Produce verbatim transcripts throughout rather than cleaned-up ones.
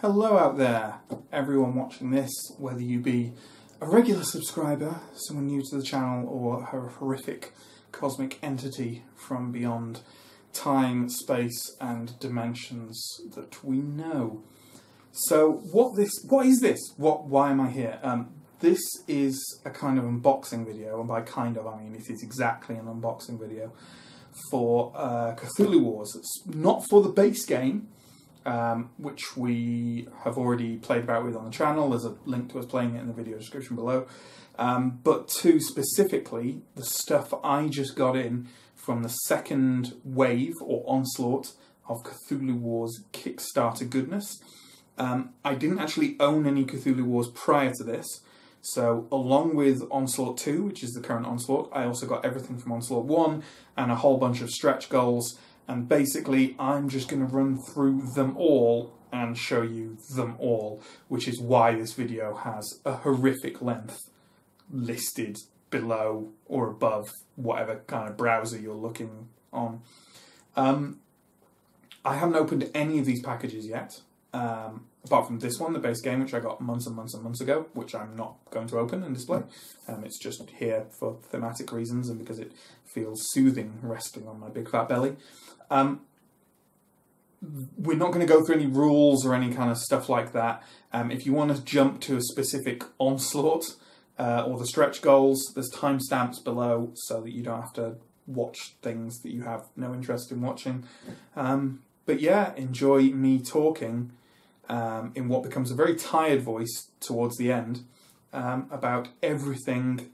Hello out there, everyone watching this, whether you be a regular subscriber, someone new to the channel, or a horrific cosmic entity from beyond time, space and dimensions that we know. So what this, what is this? What, why am I here? Um, this is a kind of unboxing video, and by kind of I mean it is exactly an unboxing video for uh, Cthulhu Wars. It's not for the base game, Um, which we have already played about with on the channel. There's a link to us playing it in the video description below. Um, but to specifically the stuff I just got in from the second wave or onslaught of Cthulhu Wars Kickstarter goodness. Um, I didn't actually own any Cthulhu Wars prior to this. So along with Onslaught Two, which is the current Onslaught, I also got everything from Onslaught One and a whole bunch of stretch goals. And basically, I'm just going to run through them all and show you them all, which is why this video has a horrific length listed below or above whatever kind of browser you're looking on. Um, I haven't opened any of these packages yet, um, apart from this one, the base game, which I got months and months and months ago, which I'm not going to open and display. Um, it's just here for thematic reasons and because it feels soothing resting on my big fat belly. Um, we're not going to go through any rules or any kind of stuff like that. Um, if you want to jump to a specific onslaught uh, or the stretch goals, there's timestamps below so that you don't have to watch things that you have no interest in watching. Um, but yeah, enjoy me talking um, in what becomes a very tired voice towards the end um, about everything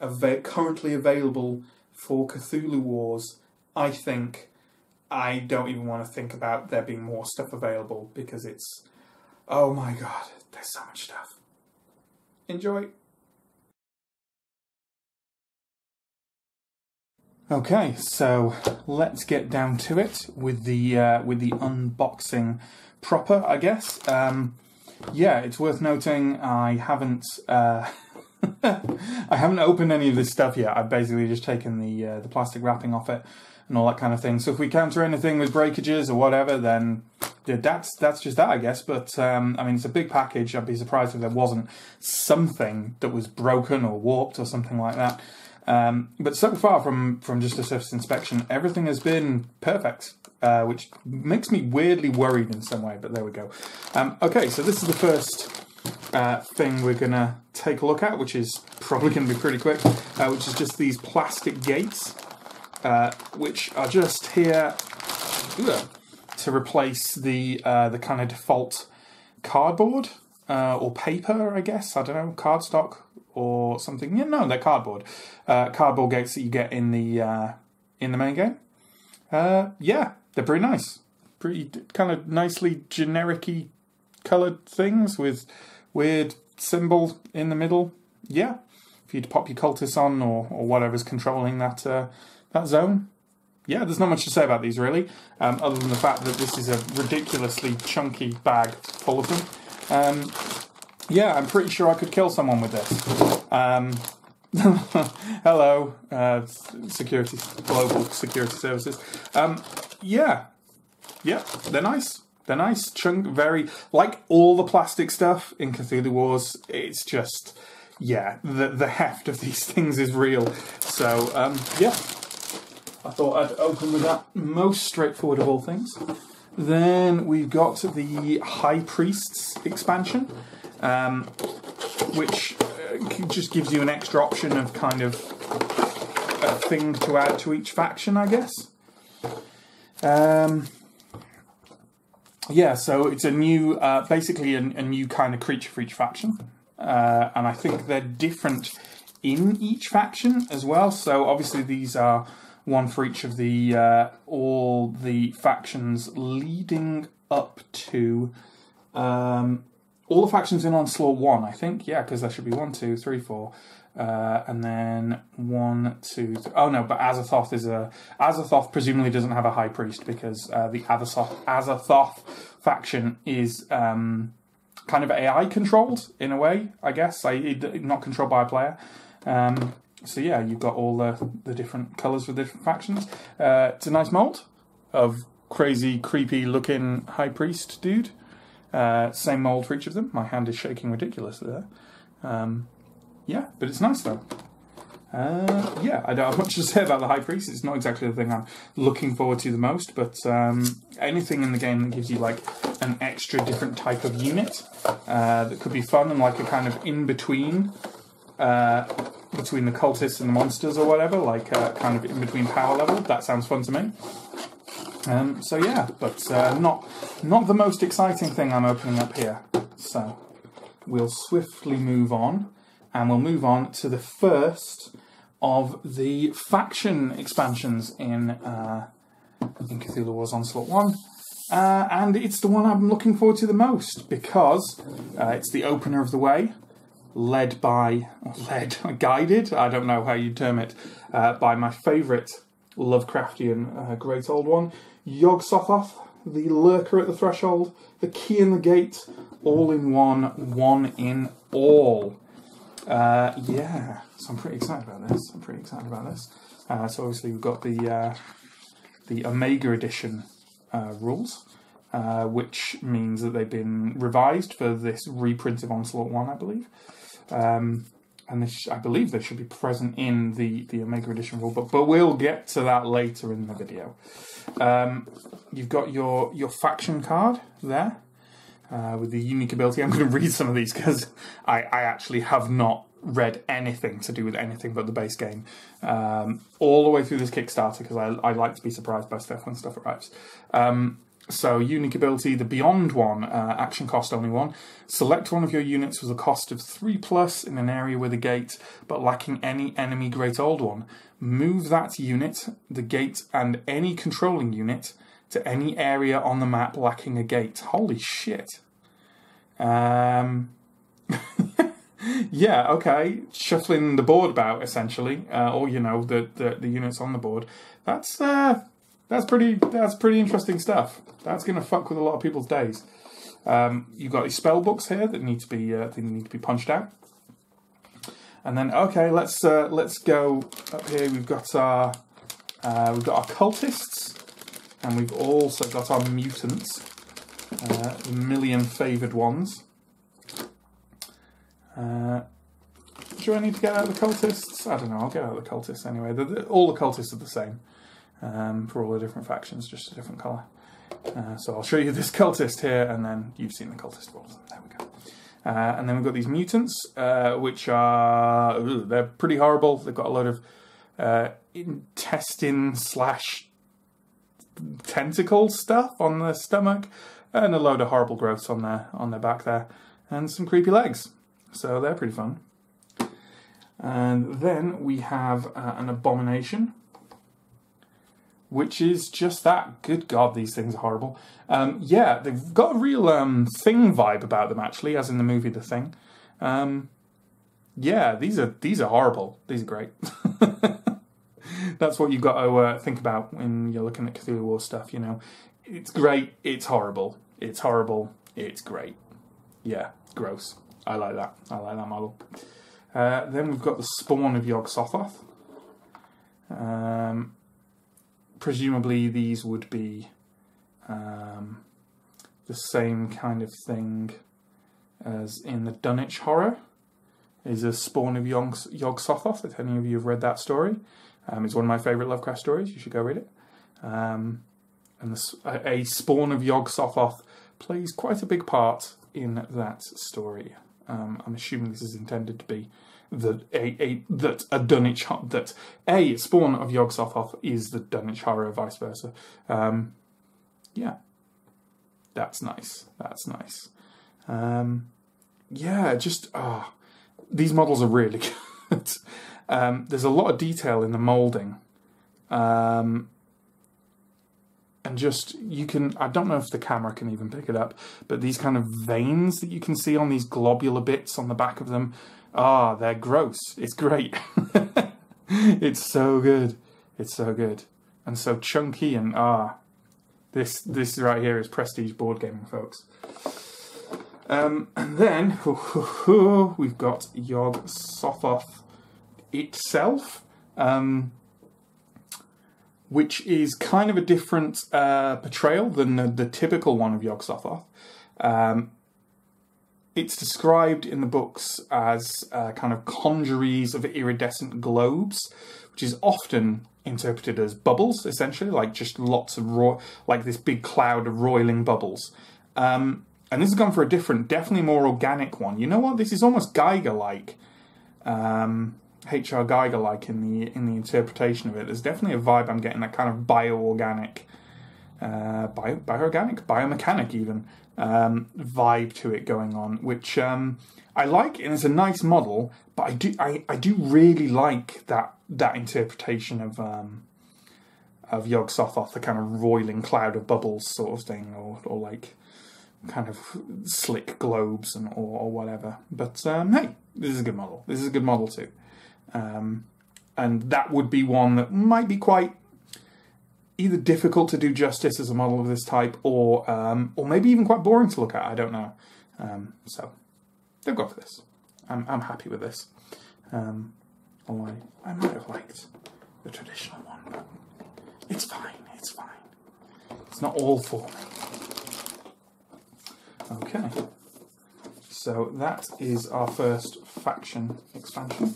av- currently available for Cthulhu Wars. I think I don't even want to think about there being more stuff available because it's, oh my god, there's so much stuff. Enjoy. Okay, so let's get down to it with the uh, with the unboxing proper, I guess. Um, yeah, it's worth noting I haven't uh, I haven't opened any of this stuff yet. I've basically just taken the uh, the plastic wrapping off it and all that kind of thing. So if we counter anything with breakages or whatever, then yeah, that's that's just that, I guess. But um, I mean, it's a big package. I'd be surprised if there wasn't something that was broken or warped or something like that. Um, but so far from from just a surface inspection, everything has been perfect, uh, which makes me weirdly worried in some way. But there we go. Um, okay, so this is the first uh, thing we're gonna take a look at, which is probably gonna be pretty quick, uh, which is just these plastic gates. Uh, which are just here to replace the uh, the kind of default cardboard uh, or paper, I guess. I don't know, cardstock or something. Yeah, no, they're cardboard. Uh, cardboard gates that you get in the uh, in the main game. Uh, yeah, they're pretty nice. Pretty kind of nicely generic-y coloured things with weird symbol in the middle. Yeah, if you'd pop your cultists on or, or whatever's controlling that. Uh, That zone, yeah, there's not much to say about these really, um, other than the fact that this is a ridiculously chunky bag full of them. Um, yeah, I'm pretty sure I could kill someone with this. Um, hello, uh, security, global security services. Um, yeah, yeah, they're nice. They're nice, chunk, very, like all the plastic stuff in Cthulhu Wars, it's just, yeah, the, the heft of these things is real. So, um, yeah. I thought I'd open with that most straightforward of all things. Then we've got the High Priest's expansion, um, which just gives you an extra option of kind of a thing to add to each faction, I guess. Um, yeah, so it's a new, uh, basically a, a new kind of creature for each faction. Uh, and I think they're different in each faction as well. So obviously these are one for each of the uh, all the factions leading up to um, all the factions in Onslaught One, I think. Yeah, because there should be one, two, three, four, uh, and then one, two. Th oh no, but Azathoth is a Azathoth presumably doesn't have a high priest because uh, the Azathoth Azathoth faction is um, kind of A I controlled in a way, I guess. I, not controlled by a player. Um, so yeah, you've got all the, the different colours for the different factions. Uh, it's a nice mold of crazy, creepy-looking high priest dude. Uh, same mold for each of them. My hand is shaking ridiculously there. Um, yeah, but it's nice though. Uh, yeah, I don't have much to say about the High Priest. It's not exactly the thing I'm looking forward to the most, but um, anything in the game that gives you like an extra different type of unit uh, that could be fun and like a kind of in-between uh, between the cultists and the monsters or whatever, like uh, kind of in-between power level, that sounds fun to me. Um, so yeah, but uh, not, not the most exciting thing I'm opening up here. So we'll swiftly move on. And we'll move on to the first of the faction expansions in, uh, in Cthulhu Wars Onslaught one. Uh, and it's the one I'm looking forward to the most, because uh, it's the opener of the way, led by, led, guided, I don't know how you term it, uh, by my favourite Lovecraftian uh, great old one, Yog-Sothoth, the lurker at the threshold, the key in the gate, all in one, one in all. Uh, yeah, so I'm pretty excited about this. I'm pretty excited about this. Uh, so obviously we've got the uh, the Omega Edition uh, rules, uh, which means that they've been revised for this reprint of Onslaught one, I believe. Um, and this, I believe they should be present in the, the Omega Edition rule, but, but we'll get to that later in the video. Um, you've got your, your faction card there. Uh, with the unique ability. I'm going to read some of these because I, I actually have not read anything to do with anything but the base game um, all the way through this Kickstarter, because I, I like to be surprised by stuff when stuff arrives. Um, so unique ability, the Beyond one, uh, action cost only one. Select one of your units with a cost of three plus in an area with a gate, but lacking any enemy Great Old One. Move that unit, the gate, and any controlling unit to any area on the map lacking a gate. Holy shit. Um, yeah, okay. Shuffling the board about, essentially. Uh, or, you know, the, the, the units on the board. That's uh, that's pretty that's pretty interesting stuff. That's going to fuck with a lot of people's days. Um, you've got these spell books here that need to be uh, that need to be punched out. And then, okay, let's uh, let's go up here. We've got our uh, we've got our cultists. And we've also got our mutants, uh, the million favoured ones. Uh, do I need to get out of the cultists? I don't know, I'll get out of the cultists anyway. They're, they're, all the cultists are the same um, for all the different factions, just a different colour. Uh, so I'll show you this cultist here, and then you've seen the cultist ones. There we go. Uh, and then we've got these mutants, uh, which are... Ooh, they're pretty horrible. They've got a lot of uh, intestine slash... tentacle stuff on their stomach, and a load of horrible growths on their on their back there, and some creepy legs. So they're pretty fun. And then we have uh, an abomination, which is just that. Good God, these things are horrible. Um, yeah, they've got a real um, Thing vibe about them, actually, as in the movie The Thing. Um, yeah, these are these are horrible. These are great. That's what you've got to uh, think about when you're looking at Cthulhu War stuff, you know. It's great, it's horrible, it's horrible, it's great. Yeah, gross. I like that. I like that model. Uh, then we've got the Spawn of Yog-Sothoth. Um, presumably these would be um, the same kind of thing as in the Dunwich Horror. Is a Spawn of Yog-Sothoth, if any of you have read that story. Um, it's one of my favourite Lovecraft stories. You should go read it. Um, and the, a Spawn of Yog-Sothoth plays quite a big part in that story. Um, I'm assuming this is intended to be that a, a that a Dunwich that a Spawn of Yog-Sothoth is the Dunwich Horror, vice versa. Um, yeah, that's nice. That's nice. Um, yeah, just ah, oh, these models are really good. Um, there's a lot of detail in the moulding, um, and just, you can, I don't know if the camera can even pick it up, but these kind of veins that you can see on these globular bits on the back of them, ah, they're gross. It's great. It's so good. It's so good. And so chunky and ah, this, this right here is prestige board gaming, folks. Um, and then, we've got Yog-Sothoth. itself, um, which is kind of a different uh, portrayal than the, the typical one of Yog-Sothoth. Um, it's described in the books as uh, kind of congeries of iridescent globes, which is often interpreted as bubbles, essentially, like just lots of ro- like this big cloud of roiling bubbles. Um, and this has gone for a different, definitely more organic one. You know what? This is almost Geiger-like. Um, H R Geiger-like in the in the interpretation of it. There's definitely a vibe I'm getting, that kind of bioorganic, uh, bio bioorganic, biomechanic even um, vibe to it going on, which um, I like, and it's a nice model. But I do I, I do really like that that interpretation of um, of Yog-Sothoth, the kind of roiling cloud of bubbles sort of thing, or or like kind of slick globes and or, or whatever. But um, hey, this is a good model. This is a good model too. Um, and that would be one that might be quite either difficult to do justice as a model of this type, or um, or maybe even quite boring to look at. I don't know. Um, so they've gone for this. I'm I'm happy with this. Um, although I, I might have liked the traditional one, but it's fine. It's fine. It's not all for me. Okay. So that is our first faction expansion.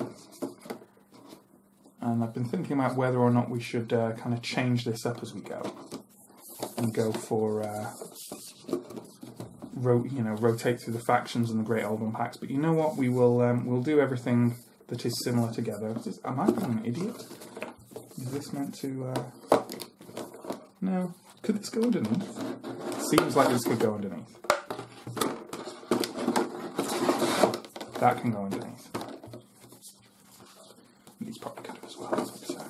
And I've been thinking about whether or not we should uh, kind of change this up as we go, and go for, uh, ro you know, rotate through the factions and the Great Old One packs. But you know what? We will um, we'll do everything that is similar together. Is this, am I being an idiot? Is this meant to? Uh... No. Could this go underneath? Seems like this could go underneath. That can go underneath. These probably could have as well, so we'll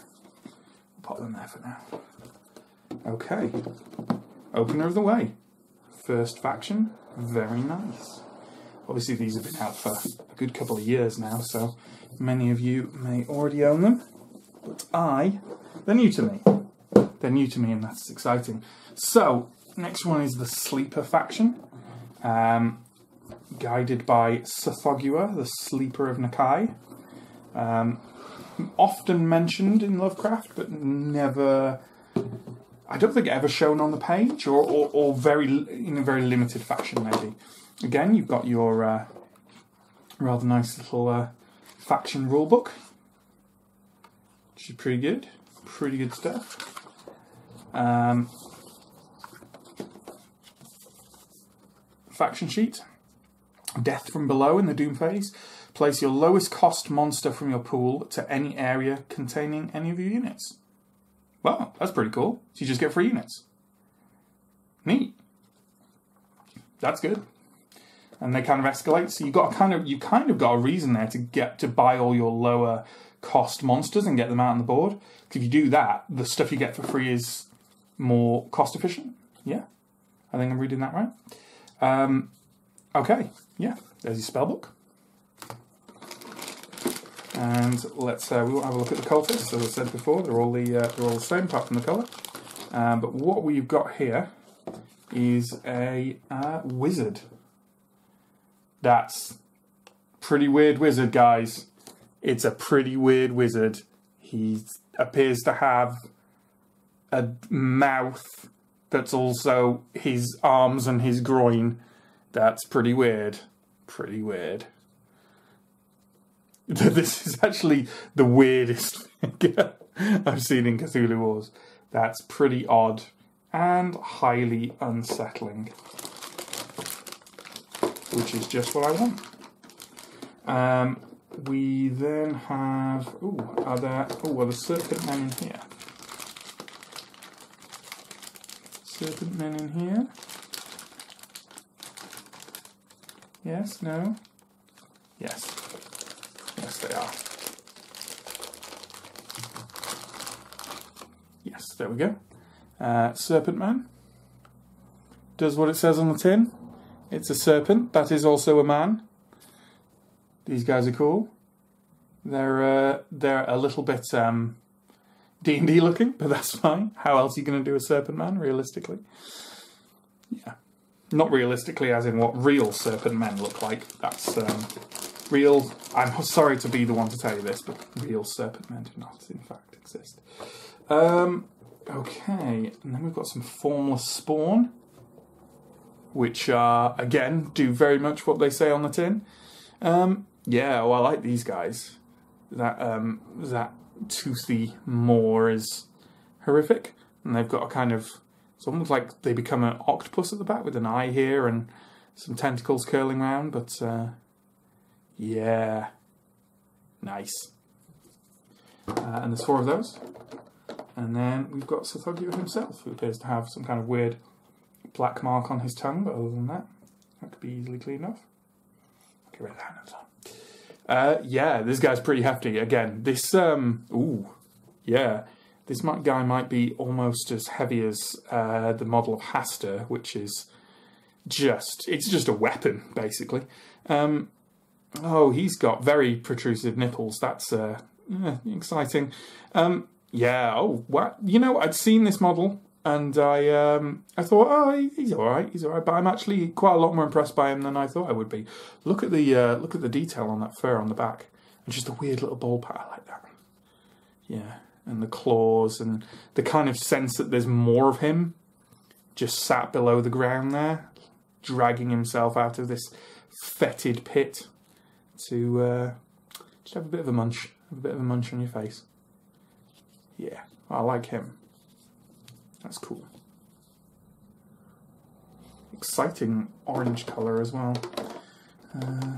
pop them there for now. Okay, opener of the way. First faction, very nice. Obviously these have been out for a good couple of years now, so many of you may already own them, but I, they're new to me. They're new to me and that's exciting. So, next one is the Sleeper faction, um, guided by Tsathoggua, the Sleeper of Nakai. Um, often mentioned in Lovecraft, but never, I don't think ever shown on the page, or, or, or very in a very limited fashion, maybe. Again, you've got your uh, rather nice little uh, faction rulebook, which is pretty good, pretty good stuff. Um, faction sheet, Death from Below in the Doom phase. Place your lowest cost monster from your pool to any area containing any of your units. Wow, that's pretty cool. So you just get free units. Neat. That's good. And they kind of escalate. So you got a kind of you kind of got a reason there to get to buy all your lower cost monsters and get them out on the board. If you do that, the stuff you get for free is more cost efficient. Yeah, I think I'm reading that right. Um, okay. Yeah. There's your spellbook. And let's uh, we will have a look at the cultists. As I said before, they're all the uh, they're all the same apart from the colour. Um, but what we've got here is a uh, wizard. That's pretty weird wizard, guys. It's a pretty weird wizard. He appears to have a mouth that's also his arms and his groin. That's pretty weird. Pretty weird. This is actually the weirdest thing I've seen in Cthulhu Wars. That's pretty odd and highly unsettling, which is just what I want. Um, we then have... Ooh, are there, ooh, are the Serpent Men in here? Serpent Men in here? Yes, no? Yes. Yes, they are. Yes, there we go. Uh, Serpent Man. Does what it says on the tin. It's a serpent. That is also a man. These guys are cool. They're uh, they're a little bit um, D and D looking, but that's fine. How else are you going to do a Serpent Man, realistically? Yeah. Not realistically, as in what real Serpent Men look like. That's... Um, real, I'm sorry to be the one to tell you this, but real serpent men do not, in fact, exist. Um, okay, and then we've got some formless spawn, which, uh, again, do very much what they say on the tin. Um, yeah, well, I like these guys. That, um, that toothy maw is horrific, and they've got a kind of, it's almost like they become an octopus at the back with an eye here and some tentacles curling around, but, uh, yeah, nice. Uh, and there's four of those. And then we've got Tsathoggua himself, who appears to have some kind of weird black mark on his tongue, but other than that, that could be easily cleaned off. Get rid of that another time. Uh, yeah, this guy's pretty hefty. Again, this, um, ooh, yeah, this guy might be almost as heavy as uh, the model of Hastur, which is just, it's just a weapon, basically. Um, oh, he's got very protrusive nipples. That's uh, eh, exciting. Um, yeah, oh, what? You know, I'd seen this model, and I um, I thought, oh, he's all right, he's all right. But I'm actually quite a lot more impressed by him than I thought I would be. Look at the uh, look at the detail on that fur on the back, and just a weird little ball pattern like that. Yeah, and the claws, and the kind of sense that there's more of him, just sat below the ground there, dragging himself out of this fetid pit to uh, just have a bit of a munch, have a bit of a munch on your face. Yeah, I like him. That's cool. Exciting orange colour as well. Uh,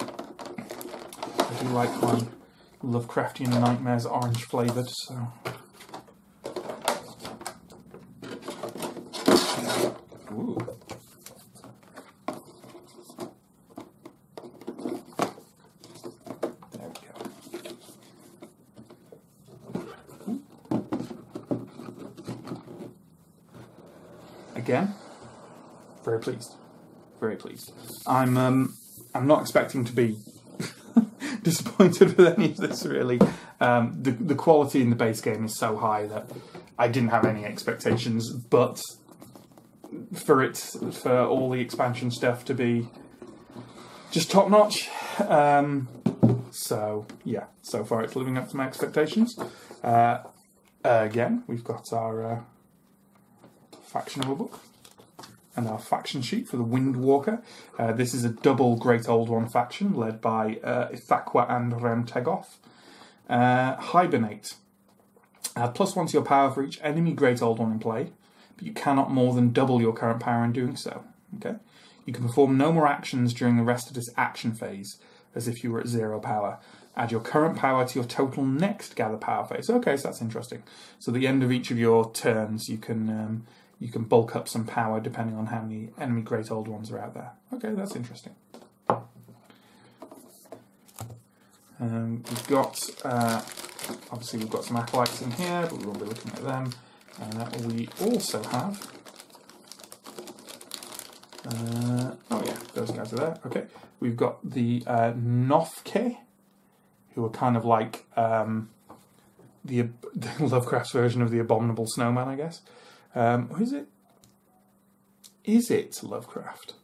I do like my Lovecraftian nightmares orange flavoured, so... Ooh. There we go. Ooh. Again, very pleased. Very pleased. I'm um I'm not expecting to be disappointed with any of this really. Um the the quality in the base game is so high that I didn't have any expectations, but for it, for all the expansion stuff to be just top-notch. Um, so, yeah, so far it's living up to my expectations. Uh, again, we've got our uh, factionable book and our faction sheet for the Windwalker. Uh, this is a double Great Old One faction led by uh, Ithaqua and Rhan-Tegoth. Uh, hibernate. Uh, plus one to your power for each enemy Great Old One in play, but you cannot more than double your current power in doing so. Okay, you can perform no more actions during the rest of this action phase, as if you were at zero power. Add your current power to your total next gather power phase. Okay, so that's interesting. So at the end of each of your turns, you can um, you can bulk up some power depending on how many enemy Great Old Ones are out there. Okay, that's interesting. Um, we've got uh, obviously we've got some acolytes in here, but we won't be looking at them. Uh, we also have, uh, oh yeah, those guys are there, okay. We've got the uh, Nofke, who are kind of like um, the, the Lovecraft's version of the Abominable Snowman, I guess. Um, or is it? Is it Lovecraft?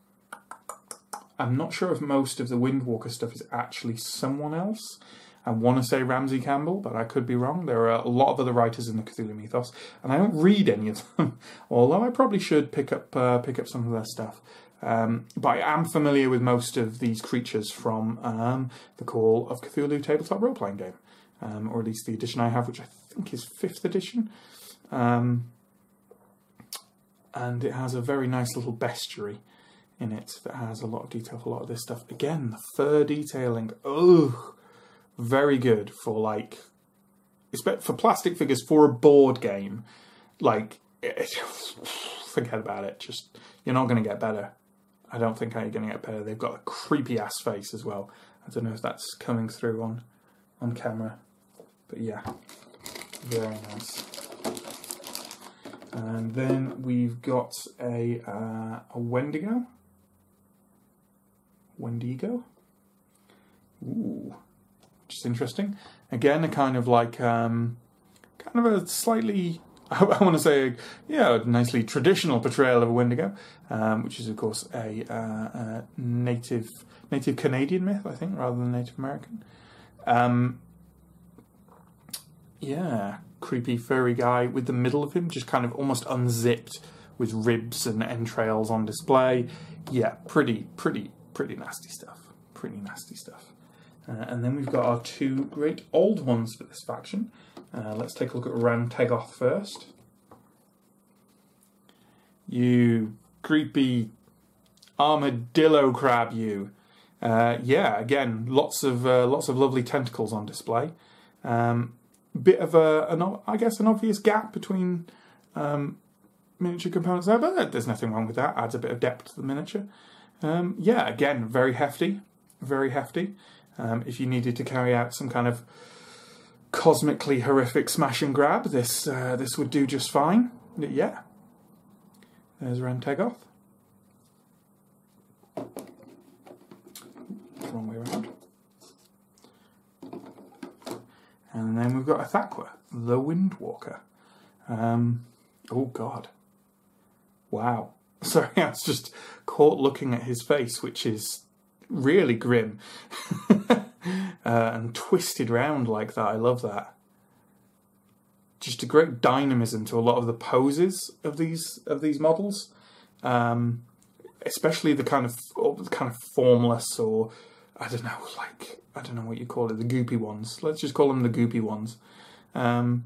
I'm not sure if most of the Windwalker stuff is actually someone else. I want to say Ramsay Campbell, but I could be wrong. There are a lot of other writers in the Cthulhu mythos, and I don't read any of them, although I probably should pick up uh, pick up some of their stuff. Um, but I am familiar with most of these creatures from um, the Call of Cthulhu tabletop role-playing game, um, or at least the edition I have, which I think is fifth edition. Um, and it has a very nice little bestiary in it that has a lot of detail for a lot of this stuff. Again, the fur detailing, ugh! Very good for, like, for plastic figures for a board game. Like, it, forget about it. Just, you're not going to get better. I don't think how you're going to get better. They've got a creepy ass face as well. I don't know if that's coming through on on camera, but yeah, very nice. And then we've got a uh, a Wendigo. Wendigo. Ooh. Which is interesting. Again, a kind of like, um, kind of a slightly I want to say, yeah, a nicely traditional portrayal of a Wendigo, um, which is, of course, a, uh, a native native Canadian myth, I think, rather than Native American. Um, yeah, creepy furry guy with the middle of him just kind of almost unzipped, with ribs and entrails on display. Yeah, pretty, pretty, pretty nasty stuff. Pretty nasty stuff. Uh, and then we've got our two great old ones for this faction. Uh, let's take a look at Rhan-Tegoth first. You creepy armadillo crab, you. Uh, yeah, again, lots of uh, lots of lovely tentacles on display. Um, bit of a, an, I guess, an obvious gap between um, miniature components there, but there's nothing wrong with that. Adds a bit of depth to the miniature. Um, yeah, again, very hefty, very hefty. Um, if you needed to carry out some kind of cosmically horrific smash and grab, this uh, this would do just fine. Yeah. There's Rhan-Tegoth. Wrong way around. And then we've got Ithaqua, the Windwalker. Um, oh God. Wow. Sorry, I was just caught looking at his face, which is really grim. uh, and twisted round like that. I love that. Just a great dynamism to a lot of the poses of these of these models, um, especially the kind of the kind of formless, or I don't know, like I don't know what you call it, the goopy ones. Let's just call them the goopy ones. Um,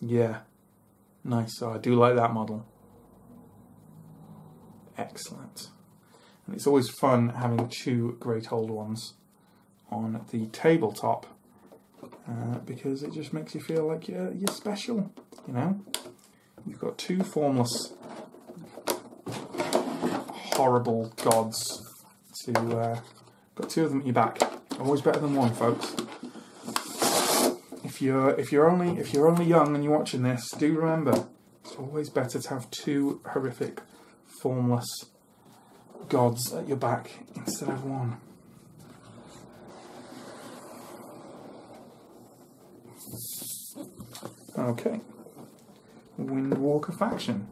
yeah, nice. So I do like that model. Excellent. It's always fun having two great old ones on the tabletop uh, because it just makes you feel like you're, you're special, you know? You've got two formless, horrible gods to... Uh, got two of them at your back. Always better than one, folks. If you're, if you're only, if you're only young and you're watching this, do remember, it's always better to have two horrific, formless gods at your back instead of one. Okay, Windwalker faction.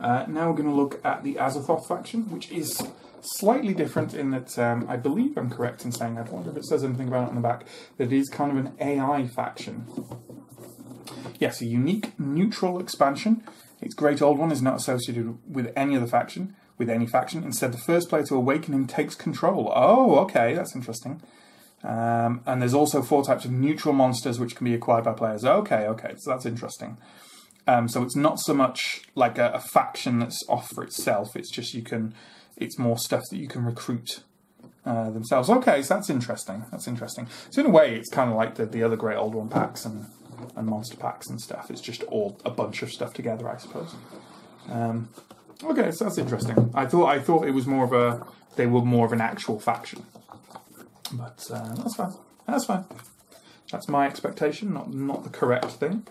Uh, now we're going to look at the Azathoth faction, which is slightly different in that um, I believe I'm correct in saying, I wonder if it says anything about it on the back, that it is kind of an A I faction. Yes, a unique neutral expansion. Its great old one is not associated with any other faction. With any faction. Instead, the first player to awaken him takes control. Oh, okay, that's interesting. Um, and there's also four types of neutral monsters which can be acquired by players. Okay, okay, so that's interesting. Um, so it's not so much like a, a faction that's off for itself. It's just you can, it's more stuff that you can recruit uh, themselves. Okay, so that's interesting. That's interesting. So in a way, it's kind of like the, the other great old one packs and, and monster packs and stuff. It's just all a bunch of stuff together, I suppose. Um... Okay, so that's interesting. I thought I thought it was more of a they were more of an actual faction, but uh, that's fine. That's fine. That's my expectation, not not the correct thing.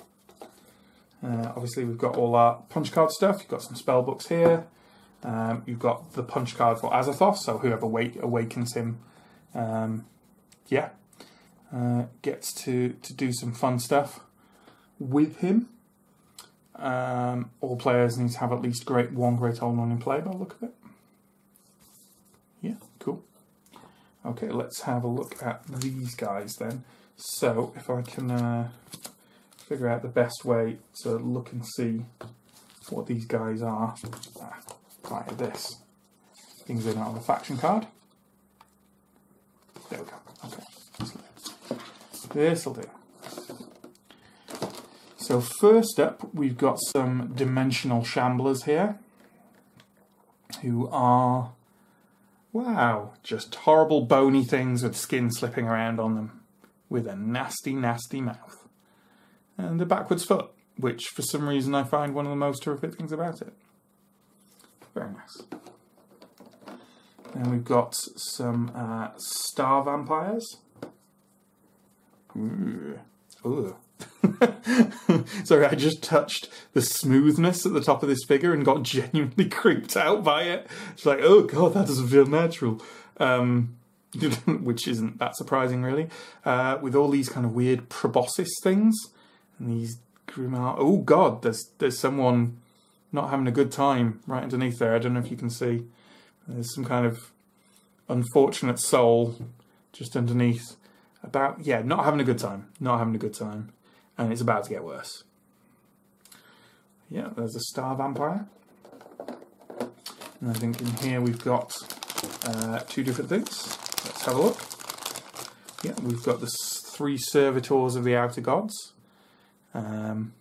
Uh, obviously, we've got all our punch card stuff. You've got some spell books here. Um, you've got the punch card for Azathoth, so whoever wake, awakens him, um, yeah, uh, gets to to do some fun stuff with him. Um, all players need to have at least great one great old one in play by the look of it. Yeah, cool. Okay, let's have a look at these guys then. So, if I can uh, figure out the best way to look and see what these guys are. Ah, like this. Things they don't have a faction card. There we go. Okay. This'll do. So first up, we've got some Dimensional Shamblers here, who are, wow, just horrible bony things with skin slipping around on them, with a nasty, nasty mouth. And a backwards foot, which for some reason I find one of the most horrific things about it. Very nice. Then we've got some uh, Star Vampires. Ooh. Ooh. Sorry, I just touched the smoothness at the top of this figure and got genuinely creeped out by it. It's like, oh god, that doesn't feel natural. Um, which isn't that surprising, really. Uh, with all these kind of weird proboscis things and these Grumar. Oh God, there's there's someone not having a good time right underneath there. I don't know if you can see. There's some kind of unfortunate soul just underneath. About, yeah, not having a good time. Not having a good time. And it's about to get worse. Yeah, there's a star vampire. And I think in here we've got uh, two different things. Let's have a look. Yeah, we've got the three servitors of the outer gods. Um,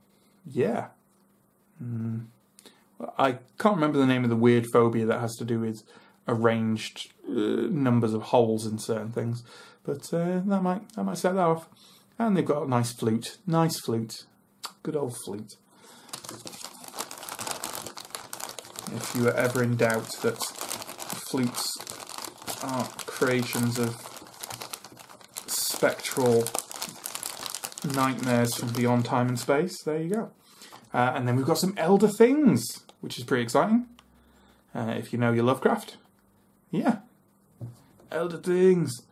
yeah. Mm. Well, I can't remember the name of the weird phobia that has to do with arranged uh, numbers of holes in certain things. But uh, that might that might set that off. And they've got a nice flute. Nice flute. Good old flute. If you were ever in doubt that flutes are creations of spectral nightmares from beyond time and space, there you go. Uh, and then we've got some Elder Things, which is pretty exciting. Uh, if you know your Lovecraft. Yeah. Elder Things.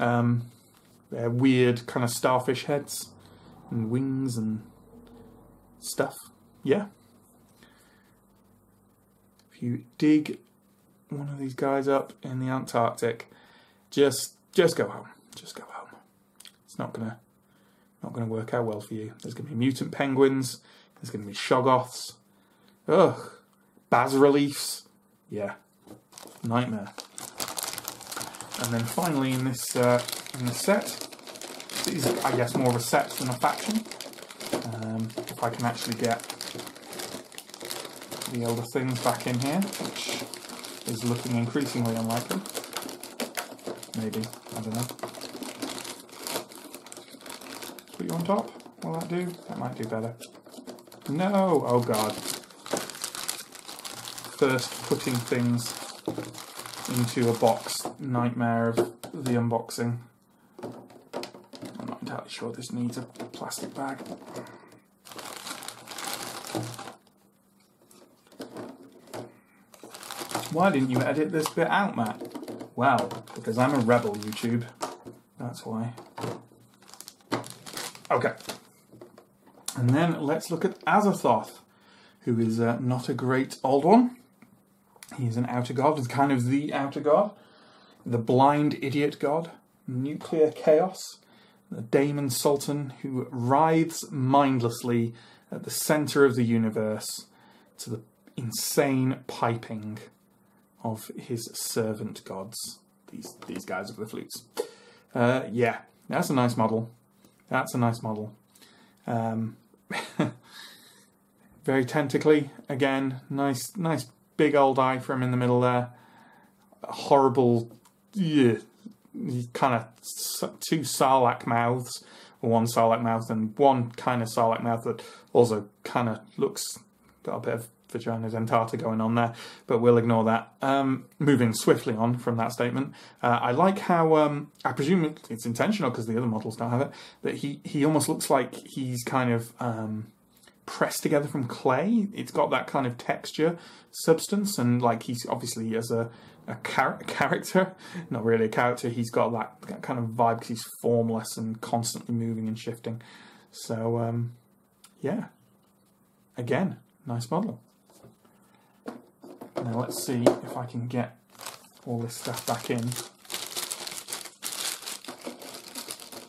Um, they're weird kind of starfish heads and wings and stuff. Yeah. If you dig one of these guys up in the Antarctic, just just go home. Just go home. It's not gonna not gonna work out well for you. There's gonna be mutant penguins. There's gonna be Shoggoths. Ugh. Bas reliefs. Yeah. Nightmare. And then finally, in this uh, in this set, this is, I guess, more of a set than a faction. Um, if I can actually get the Elder Things back in here, which is looking increasingly unlikely. Maybe, I don't know. Put you on top? Will that do? That might do better. No! Oh God. First putting things into a box nightmare of the unboxing. I'm not entirely sure this needs a plastic bag. Why didn't you edit this bit out, Matt? Well, because I'm a rebel, YouTube. That's why. Okay. And then let's look at Azathoth, who is uh, not a great old one. He's an outer god. He's kind of the outer god. The blind idiot god. Nuclear chaos. The daemon sultan who writhes mindlessly at the centre of the universe to the insane piping of his servant gods. These these guys with the flutes. Uh, yeah, that's a nice model. That's a nice model. Um, very tentacly. Again, nice nice. Big old eye for him in the middle there. Horrible, yeah, kind of two sarlacc mouths. One sarlacc mouth and one kind of sarlacc mouth that also kind of looks... Got a bit of vagina dentata going on there, but we'll ignore that. Um, moving swiftly on from that statement, uh, I like how... Um, I presume it's intentional because the other models don't have it, but he, he almost looks like he's kind of... Um, pressed together from clay. It's got that kind of texture, substance, and like he's obviously as a, a char character, not really a character, he's got that, that kind of vibe because he's formless and constantly moving and shifting. So, um, yeah. Again, nice model. Now let's see if I can get all this stuff back in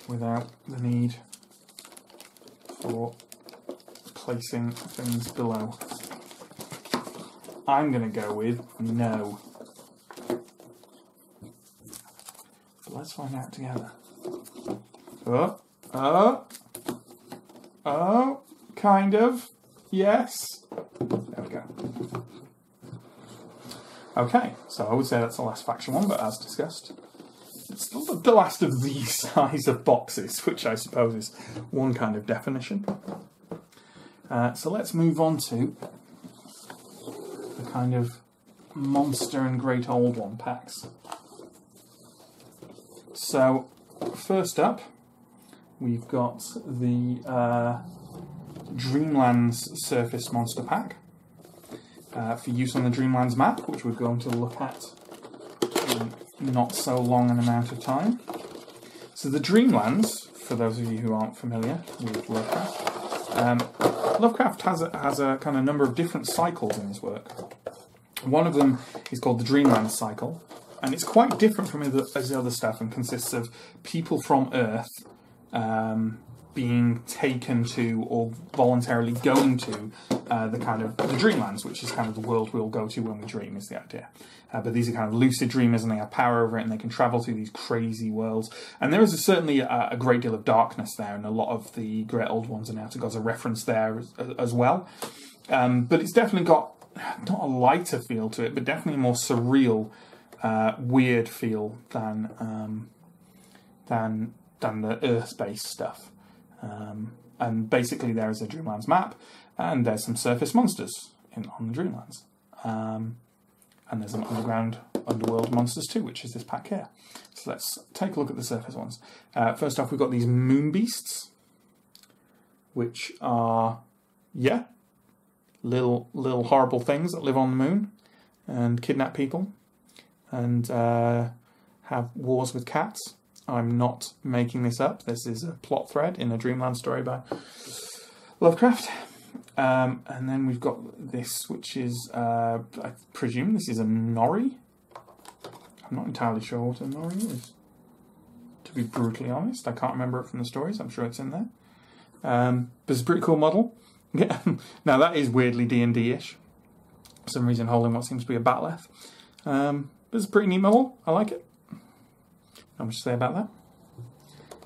without the need for placing things below. I'm going to go with no. But let's find out together. Oh, oh, oh, kind of, yes. There we go. Okay, so I would say that's the last faction one, but as discussed, it's still the last of these size of boxes, which I suppose is one kind of definition. Uh, so let's move on to the kind of monster and great old one packs. So first up, we've got the uh, Dreamlands Surface Monster Pack uh, for use on the Dreamlands map, which we're going to look at in not so long an amount of time. So the Dreamlands, for those of you who aren't familiar with Lovecraft, Um, Lovecraft has a, has a kind of number of different cycles in his work. One of them is called the Dreamlands cycle, and it's quite different from the, as the other stuff, and consists of people from Earth um, being taken to or voluntarily going to uh, the kind of the Dreamlands, which is kind of the world we'll go to when we dream, is the idea. Uh, but these are kind of lucid dreamers, and they have power over it, and they can travel through these crazy worlds. And there is a, certainly a, a great deal of darkness there, and a lot of the great old ones and outer gods are referenced there as, as well. Um, but it's definitely got not a lighter feel to it, but definitely a more surreal, uh, weird feel than um, than than the Earth-based stuff. Um, and basically, there is a Dreamlands map, and there's some surface monsters in on the Dreamlands. Um, And there's an underground underworld monsters too, which is this pack here. So let's take a look at the surface ones. Uh, first off, we've got these moon beasts, which are, yeah, little little horrible things that live on the moon and kidnap people and uh, have wars with cats. I'm not making this up. This is a plot thread in a Dreamland story by Lovecraft. Um, and then we've got this, which is, uh, I presume this is a Nori. I'm not entirely sure what a Nori is, to be brutally honest. I can't remember it from the stories. I'm sure it's in there. Um, but it's a pretty cool model. Yeah. Now, that is weirdly D and D-ish. For some reason, holding what seems to be a batleth. Um, but it's a pretty neat model. I like it. Not much to say about that.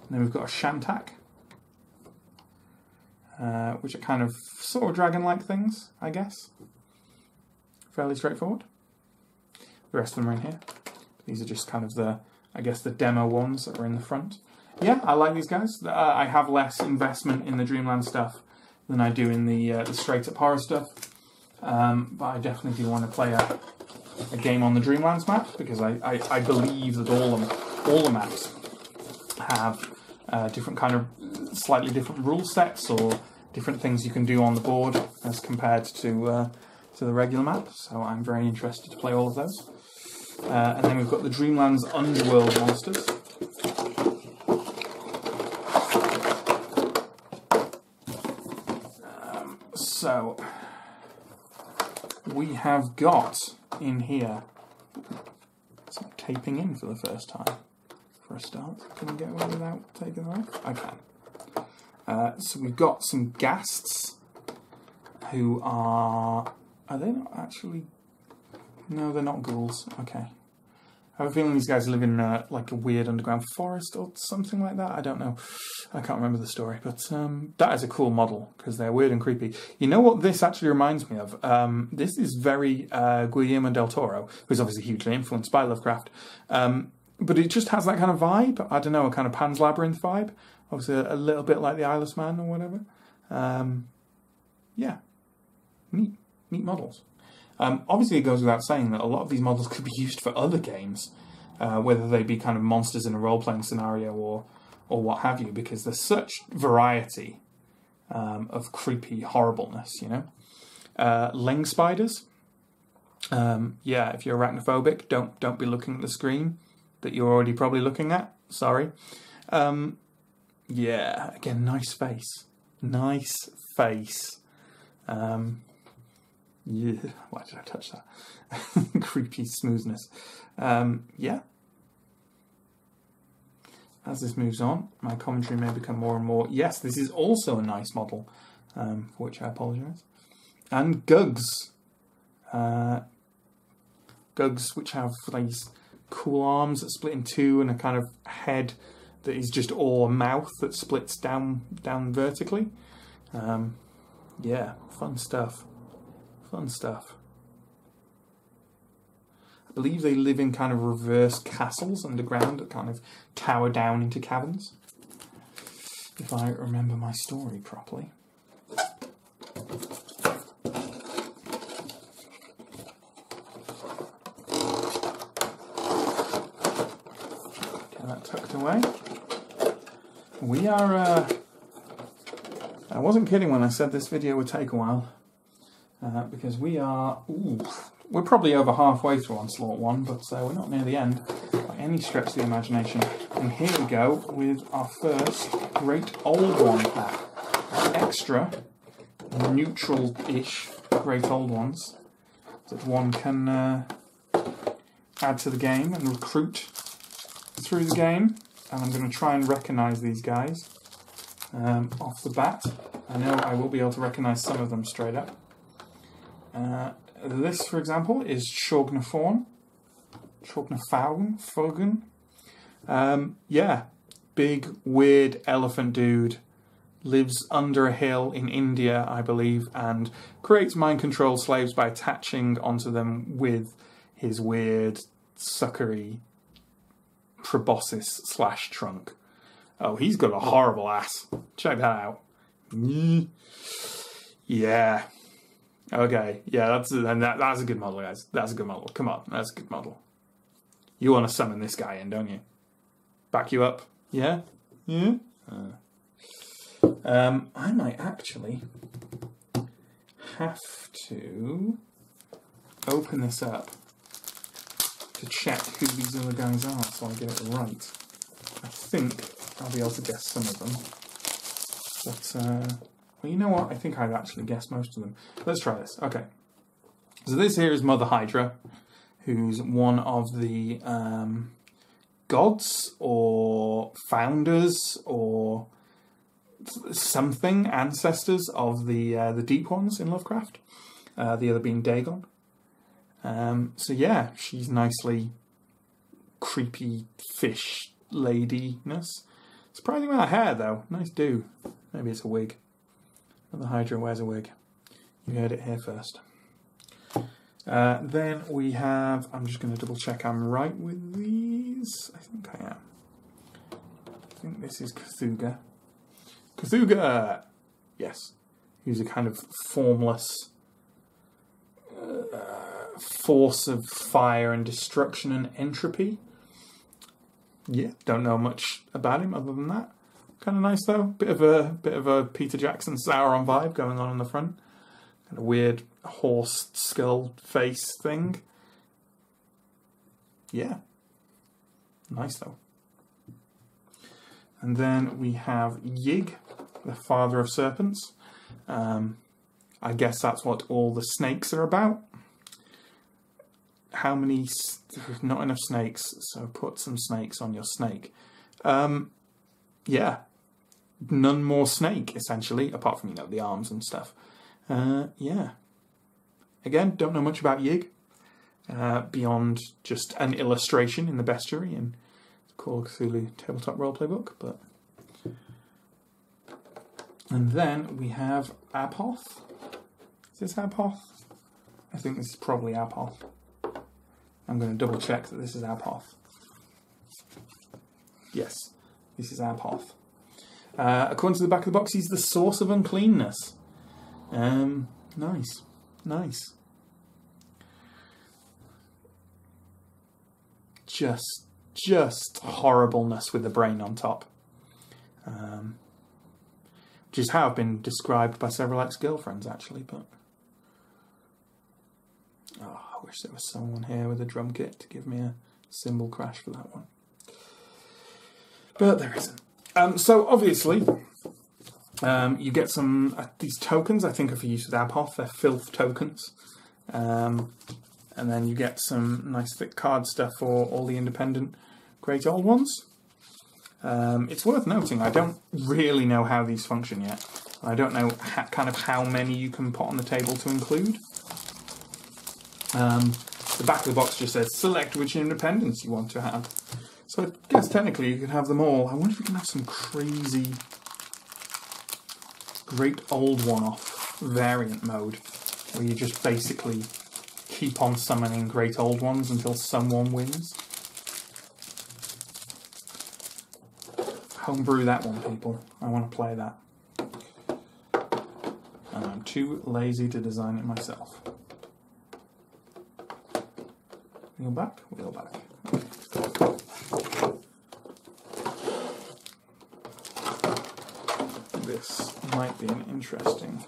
And then we've got a Shantak. Uh, which are kind of sort of dragon-like things, I guess. Fairly straightforward. The rest of them are in here. These are just kind of the, I guess, the demo ones that are in the front. Yeah, I like these guys. Uh, I have less investment in the Dreamland stuff than I do in the, uh, the straight-up horror stuff. Um, but I definitely do want to play a, a game on the Dreamlands map, because I, I, I believe that all, of, all the maps have uh, different kind of slightly different rule sets or different things you can do on the board as compared to uh, to the regular map, so I'm very interested to play all of those. Uh, and then we've got the Dreamlands Underworld monsters. Um, so we have got in here some taping in for the first time for a start. Can I get away without taking that off? I can. Uh, so we've got some ghasts, who are... Are they not actually... No, they're not ghouls. Okay. I have a feeling these guys live in a, like a weird underground forest or something like that. I don't know. I can't remember the story. But um, that is a cool model, because they're weird and creepy. You know what this actually reminds me of? Um, this is very uh, Guillermo del Toro, who's obviously hugely influenced by Lovecraft. Um, but it just has that kind of vibe. I don't know, a kind of Pan's Labyrinth vibe. Obviously a little bit like the Eyeless Man or whatever. Um, yeah, neat, neat models. Um, obviously it goes without saying that a lot of these models could be used for other games, uh, whether they be kind of monsters in a role-playing scenario or or what have you, because there's such variety um, of creepy horribleness, you know. Uh, Leng spiders. Um, yeah, if you're arachnophobic, don't, don't be looking at the screen that you're already probably looking at. Sorry. Um... Yeah, again, nice face. Nice face. Um, yeah, why did I touch that? Creepy smoothness. Um, yeah. As this moves on, my commentary may become more and more... Yes, this is also a nice model, um, for which I apologise. And Gugs. Uh, Gugs, which have these cool arms that split in two and a kind of head... that is just all a mouth that splits down down vertically. Um, yeah, fun stuff. Fun stuff. I believe they live in kind of reverse castles underground that kind of tower down into caverns, if I remember my story properly. Get that tucked away. We are, uh, I wasn't kidding when I said this video would take a while, uh, because we are, ooh, we're probably over halfway through Onslaught One, but uh, we're not near the end by any stretch of the imagination. And here we go with our first Great Old One pack. extra neutral-ish Great Old Ones that one can uh, add to the game and recruit through the game. And I'm going to try and recognise these guys um, off the bat. I know I will be able to recognise some of them straight up. Uh, this, for example, is Tcho-Tcho. Tcho-Tcho. Um, yeah, big, weird elephant dude. Lives under a hill in India, I believe, and creates mind control slaves by attaching onto them with his weird suckery proboscis slash trunk. Oh, he's got a horrible ass. Check that out. Yeah. Okay. Yeah, that's a, and that, that's a good model, guys. That's a good model. Come on, that's a good model. You want to summon this guy in, don't you? Back you up. Yeah. Yeah. Uh. Um, I might actually have to open this up to check who these other guys are so I get it right. I think I'll be able to guess some of them. But, uh, well, you know what? I think I've actually guessed most of them. Let's try this. Okay. So this here is Mother Hydra, who's one of the um, gods or founders or something, ancestors of the uh, the Deep Ones in Lovecraft, uh, the other being Dagon. Um, so yeah, she's nicely creepy fish ladiness. Surprising amount of hair though, nice do. Maybe it's a wig. The Hydra wears a wig. You heard it here first. Uh, then we have, I'm just going to double check I'm right with these. I think I am. I think this is Cthulhu. Cthulhu, yes, who's a kind of formless uh, force of fire and destruction and entropy. Yeah, don't know much about him other than that. Kind of nice though, bit of a bit of a Peter Jackson Sauron vibe going on in the front. Kind of weird horse skull face thing. Yeah, nice though. And then we have Yig, the father of serpents. Um, I guess that's what all the snakes are about. How many... Not enough snakes, so put some snakes on your snake. Um, yeah. None more snake, essentially, apart from, you know, the arms and stuff. Uh, yeah. Again, don't know much about Yig, uh, beyond just an illustration in the bestiary and Call of Cthulhu tabletop roleplay book, but and then we have Apoph. Is this Apoph? I think this is probably Apoph. I'm going to double check that this is Apoph. Yes, this is Apoph. Uh, according to the back of the box, he's the source of uncleanness. Um, nice, nice. Just. Just horribleness with the brain on top. Um, which is how I've been described by several ex-girlfriends, actually, but... Oh, I wish there was someone here with a drum kit to give me a cymbal crash for that one. But there isn't. Um, so, obviously, um, you get some... Uh, these tokens, I think, are for use with Apoph. They're filth tokens. Um... And then you get some nice thick card stuff for all the independent Great Old Ones. Um, it's worth noting, I don't really know how these function yet. I don't know how, kind of how many you can put on the table to include. Um, the back of the box just says, select which independents you want to have. So I guess technically you could have them all. I wonder if you can have some crazy Great Old One-off variant mode, where you just basically... keep on summoning Great Old Ones until someone wins. Homebrew that one, people. I want to play that. And I'm too lazy to design it myself. Wheel back, wheel back. This might be an interesting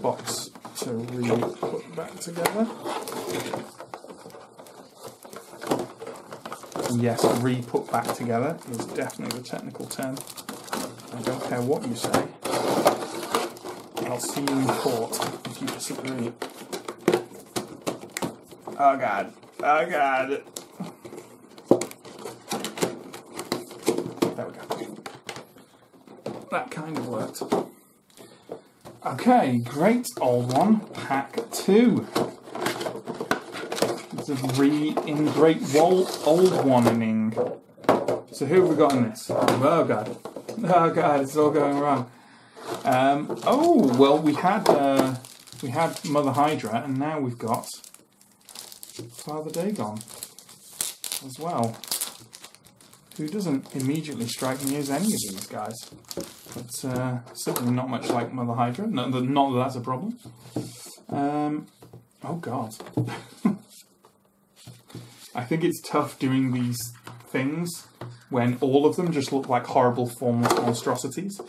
box to really put back together. And yes, re-put back together is definitely the technical term. I don't care what you say. I'll see you in court if you disagree. Oh god. Oh god. There we go. That kind of worked. Okay, great old one, pack two. It's a re in great wall old one-ing. So who have we got in this? Oh god. Oh god, it's all going wrong. Um, oh, well, we had uh, we had Mother Hydra, and now we've got Father Dagon as well, who doesn't immediately strike me as any of these guys, but uh, certainly not much like Mother Hydra. No, not that that's a problem. Um, oh god. I think it's tough doing these things when all of them just look like horrible formless monstrosities.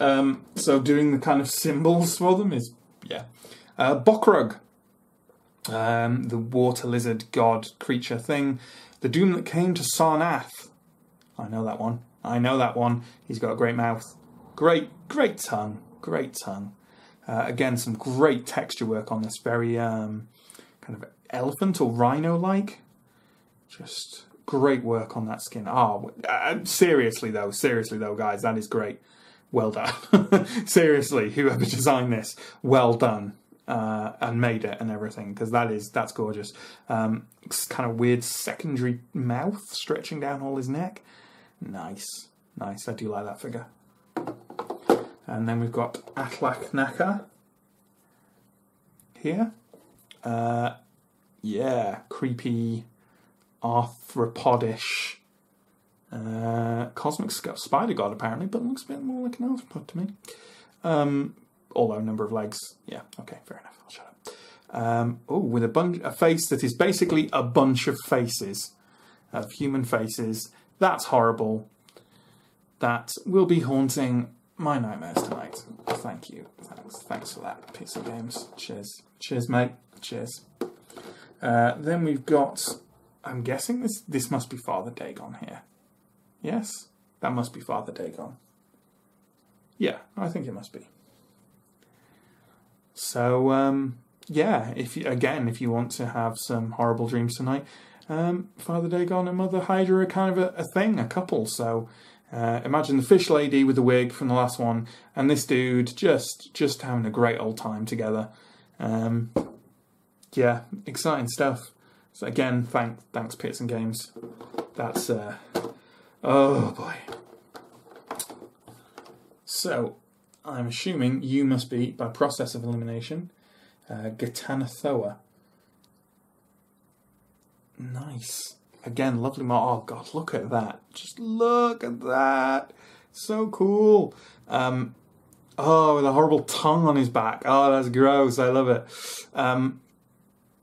Um, so doing the kind of symbols for them is, yeah. Uh, Bokrug, um, the water lizard god creature thing. The doom that came to Sarnath. I know that one. I know that one. He's got a great mouth. Great, great tongue. Great tongue. Uh, again, some great texture work on this. Very um, kind of elephant or rhino-like. Just great work on that skin. Oh, uh, seriously though, seriously though, guys, that is great. Well done. Seriously, whoever designed this, well done, uh, and made it and everything, because that is that's gorgeous. Um, kind of weird secondary mouth stretching down all his neck. Nice, nice. I do like that figure. And then we've got Atlach-Nacha here. Uh, yeah, creepy, arthropodish. Uh, Cosmic Spider God, apparently, but looks a bit more like an arthropod to me. Um, although, number of legs, yeah, okay, fair enough, I'll shut up. Um, oh, with a, bunch, a face that is basically a bunch of faces, of human faces. That's horrible. That will be haunting my nightmares tonight. Thank you. Thanks, Thanks for that, Pizza Games. Cheers. Cheers, mate. Cheers. Uh, then we've got, I'm guessing this, this must be Father Dagon here. Yes, that must be Father Dagon. Yeah, I think it must be. So, um, yeah, if you, again, if you want to have some horrible dreams tonight, um, Father Dagon and Mother Hydra are kind of a, a thing, a couple. So uh, imagine the fish lady with the wig from the last one and this dude just, just having a great old time together. Um, yeah, exciting stuff. So again, thank, thanks, Pits and Games. That's... Uh, Oh boy. So, I'm assuming you must be, by process of elimination, uh, Gatanathoa. Nice. Again, lovely model. Oh god, look at that. Just look at that. So cool. Um, oh, with a horrible tongue on his back. Oh, that's gross. I love it. Um,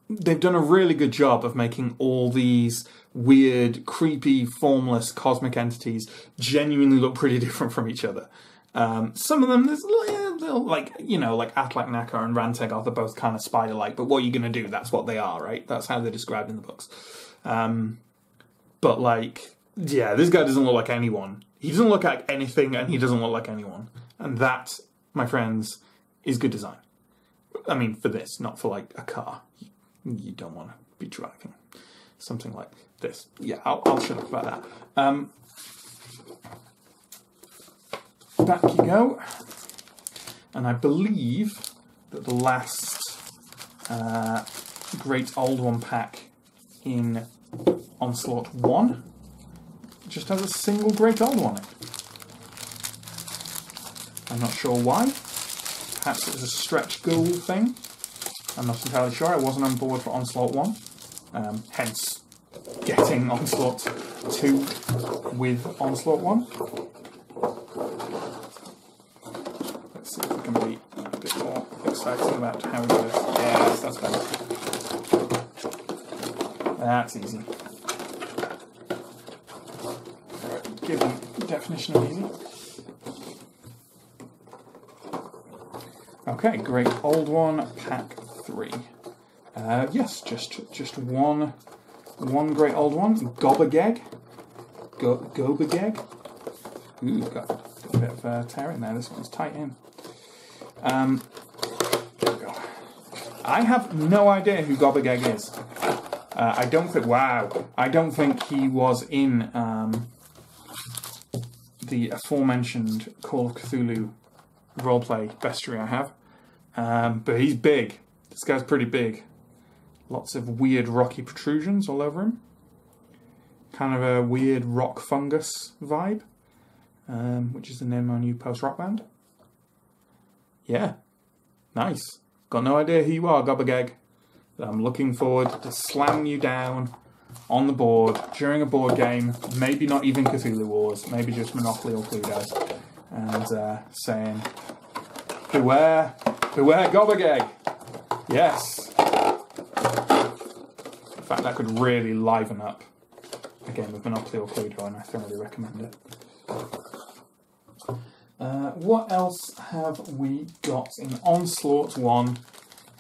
they've done a really good job of making all these weird, creepy, formless cosmic entities genuinely look pretty different from each other. Um, some of them, there's little, like, you know, like Atlach-Nacha and Rhan-Tegoth are both kind of spider-like, but what are you going to do? That's what they are, right? That's how they're described in the books. Um, but, like, yeah, this guy doesn't look like anyone. He doesn't look like anything, and he doesn't look like anyone. And that, my friends, is good design. I mean, for this, not for, like, a car. You, you don't want to be driving something like this. Yeah, I'll, I'll shut up about that. Um, back you go. And I believe that the last uh, Great Old One pack in Onslaught one just has a single Great Old One in it. I'm not sure why. Perhaps it was a stretch goal thing. I'm not entirely sure. I wasn't on board for Onslaught one. Um, hence, getting Onslaught two with Onslaught one. Let's see if we can be a bit more excited about how we do this. Yes, that's better. That's easy. Right, give them the definition of easy. Okay, great. Old one, pack three. Uh, yes, just just one, one great old one. Gobbergag, Go, Gobbergag. Ooh, got, got a bit of uh, tear in there. This one's tight in. Um, there we go. I have no idea who Gobbergag is. Uh, I don't think... Wow. I don't think he was in um, the aforementioned Call of Cthulhu roleplay bestiary I have. Um, but he's big. This guy's pretty big. Lots of weird rocky protrusions all over him. Kind of a weird rock fungus vibe. Um, which is the name of my new post-rock band. Yeah. Nice. Got no idea who you are, Gobbergag. But I'm looking forward to slamming you down on the board during a board game. Maybe not even Cthulhu Wars. Maybe just Monopoly or Cluedo. And uh, saying, beware, beware Gobbergag. Yes. In fact, that could really liven up a game of Monopoly or Cluedo, and I thoroughly recommend it. Uh, what else have we got in Onslaught One?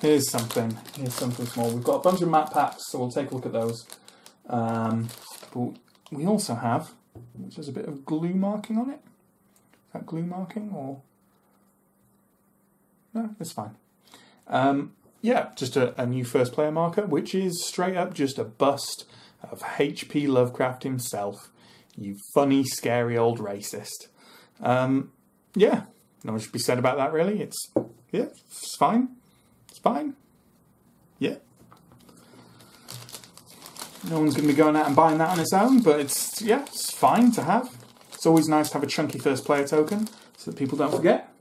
Here's something. Here's something small. We've got a bunch of map packs, so we'll take a look at those. Um, but we also have, which is a bit of glue marking on it. Is that glue marking or no? It's fine. Um, yeah, just a, a new first player marker, which is straight up just a bust of H P Lovecraft himself. You funny, scary old racist. Um, yeah, no one should be said about that, really. It's, yeah, it's fine. It's fine. Yeah. No one's going to be going out and buying that on its own, but it's, yeah, it's fine to have. It's always nice to have a chunky first player token so that people don't forget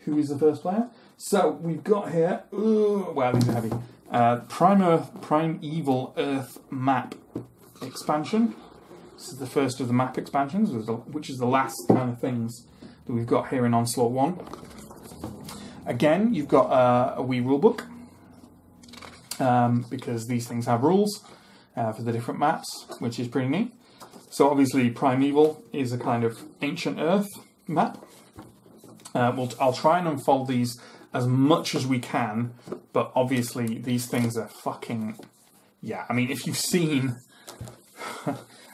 who is the first player. So we've got here, ooh, wow, these are heavy. Uh, Prime Earth, Primeval Earth map expansion. This is the first of the map expansions, which is the last kind of things that we've got here in Onslaught one. Again, you've got uh, a Wii rulebook, um, because these things have rules uh, for the different maps, which is pretty neat. So obviously Primeval is a kind of ancient Earth map. Uh, we'll, I'll try and unfold these as much as we can, but obviously these things are fucking... Yeah, I mean, if you've seen...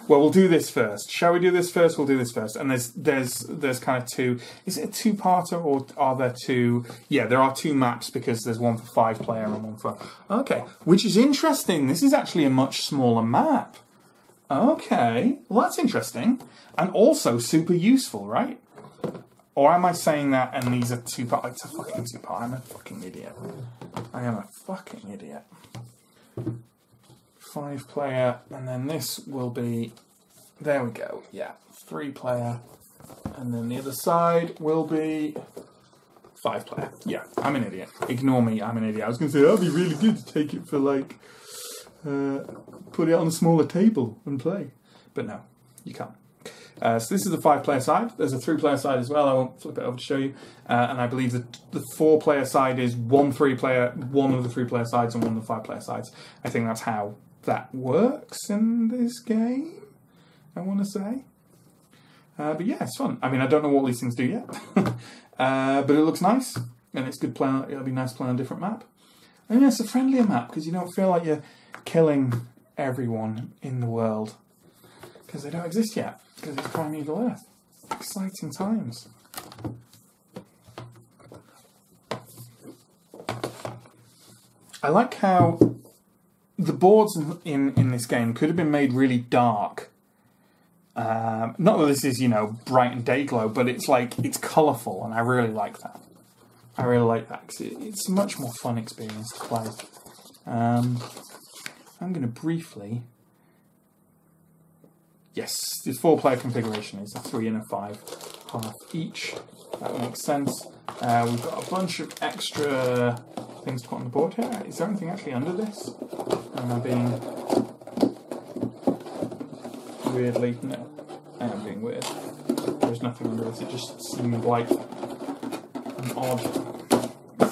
Well, we'll do this first. Shall we do this first? We'll do this first. And there's there's there's kind of two. Is it a two-parter or are there two? Yeah, there are two maps because there's one for five player and one for... Okay, which is interesting. This is actually a much smaller map. Okay, well, that's interesting. And also super useful, right? Or am I saying that and these are two-part? It's a fucking two-part. I'm a fucking idiot. I am a fucking idiot. Five player, and then this will be, there we go, yeah, three player, and then the other side will be five player. Yeah, I'm an idiot. Ignore me, I'm an idiot. I was going to say, that'd be really good to take it for like, uh, put it on a smaller table and play. But no, you can't. Uh, so this is the five player side. There's a three player side as well. I won't flip it over to show you. Uh, and I believe that the four player side is one three player, one of the three player sides and one of the five player sides. I think that's how that works in this game, I want to say. Uh, but yeah, it's fun. I mean, I don't know what these things do yet. uh, but it looks nice, and it's good playing. It'll be nice playing on a different map. And yeah, it's a friendlier map, because you don't feel like you're killing everyone in the world. Because they don't exist yet. Because it's Primeval Earth. Exciting times. I like how the boards in, in this game could have been made really dark. Um, not that this is, you know, bright and day glow, but it's like, it's colourful, and I really like that. I really like that, because it, it's a much more fun experience to play. Um, I'm going to briefly... Yes, the four-player configuration is a three and a five, half each. That makes sense. Uh, we've got a bunch of extra things to put on the board here. Is there anything actually under this? Am I being weirdly? No, I am being weird. There's nothing under this. It just seemed like an odd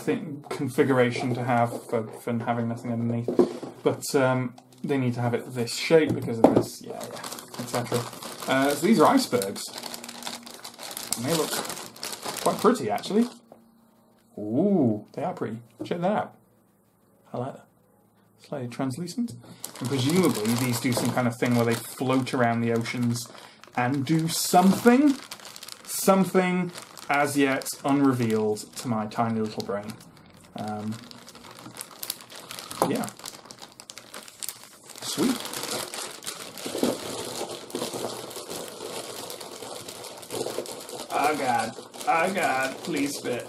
thing, configuration to have for, for having nothing underneath. But um, they need to have it this shape because of this. Yeah, yeah. et cetera. Uh, so these are icebergs. And they look quite pretty, actually. Ooh, they are pretty. Check that out. I like that. Slightly translucent. And presumably these do some kind of thing where they float around the oceans and do something. something as yet unrevealed to my tiny little brain. Um, yeah. Sweet. Oh god. Oh god. Please spit.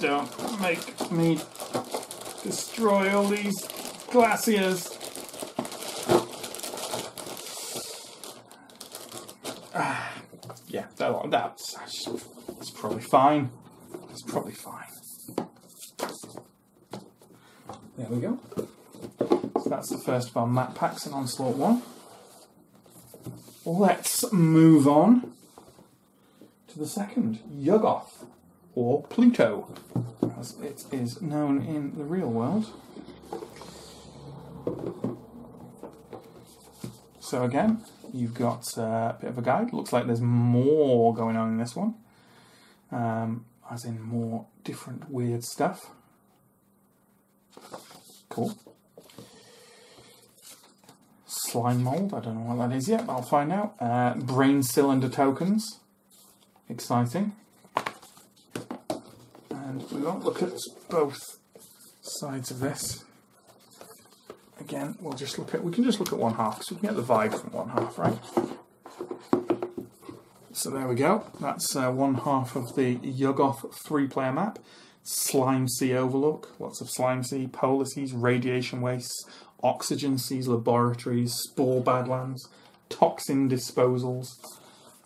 Don't make me destroy all these glaciers. Ah, yeah, that, that's, that's probably fine. It's probably fine. There we go. So that's the first of our map packs in Onslaught one. Let's move on to the second, Yog-Sothoth, or Pluto, as it is known in the real world. So again, you've got a bit of a guide. Looks like there's more going on in this one, um, as in more different weird stuff. Cool. Slime mould, I don't know what that is yet, but I'll find out. Uh, brain cylinder tokens, exciting. And we won't look at both sides of this. Again, we'll just look at, we can just look at one half, because we can get the vibe from one half, right? So there we go. That's uh, one half of the Yog-Sothoth three-player map. Slime Sea Overlook, lots of slime sea, polar seas, radiation wastes, oxygen seas, laboratories, spore badlands, toxin disposals.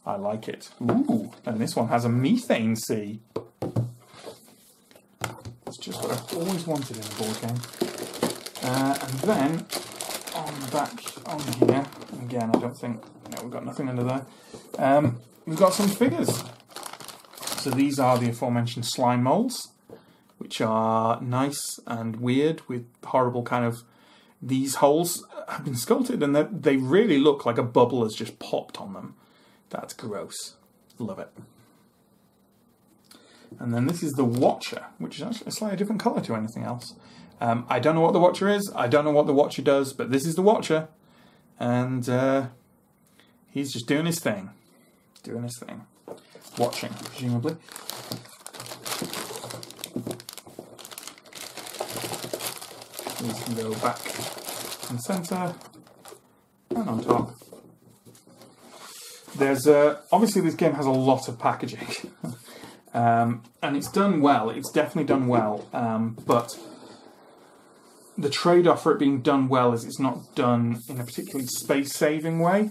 I like it. Ooh, and this one has a methane sea. It's just what I've always wanted in a board game. Uh, and then, on the back on here, again, I don't think, no, we've got nothing under there. Um, we've got some figures. So these are the aforementioned slime moulds, which are nice and weird with horrible kind of, these holes have been sculpted and they really look like a bubble has just popped on them. That's gross. Love it. And then this is the Watcher, which is actually a slightly different colour to anything else. Um, I don't know what the Watcher is, I don't know what the Watcher does, but this is the Watcher. And uh, he's just doing his thing. Doing his thing. Watching, presumably. These can go back and centre, and on top. There's uh, obviously this game has a lot of packaging. um, and it's done well, it's definitely done well, um, but... the trade-off for it being done well is it's not done in a particularly space-saving way.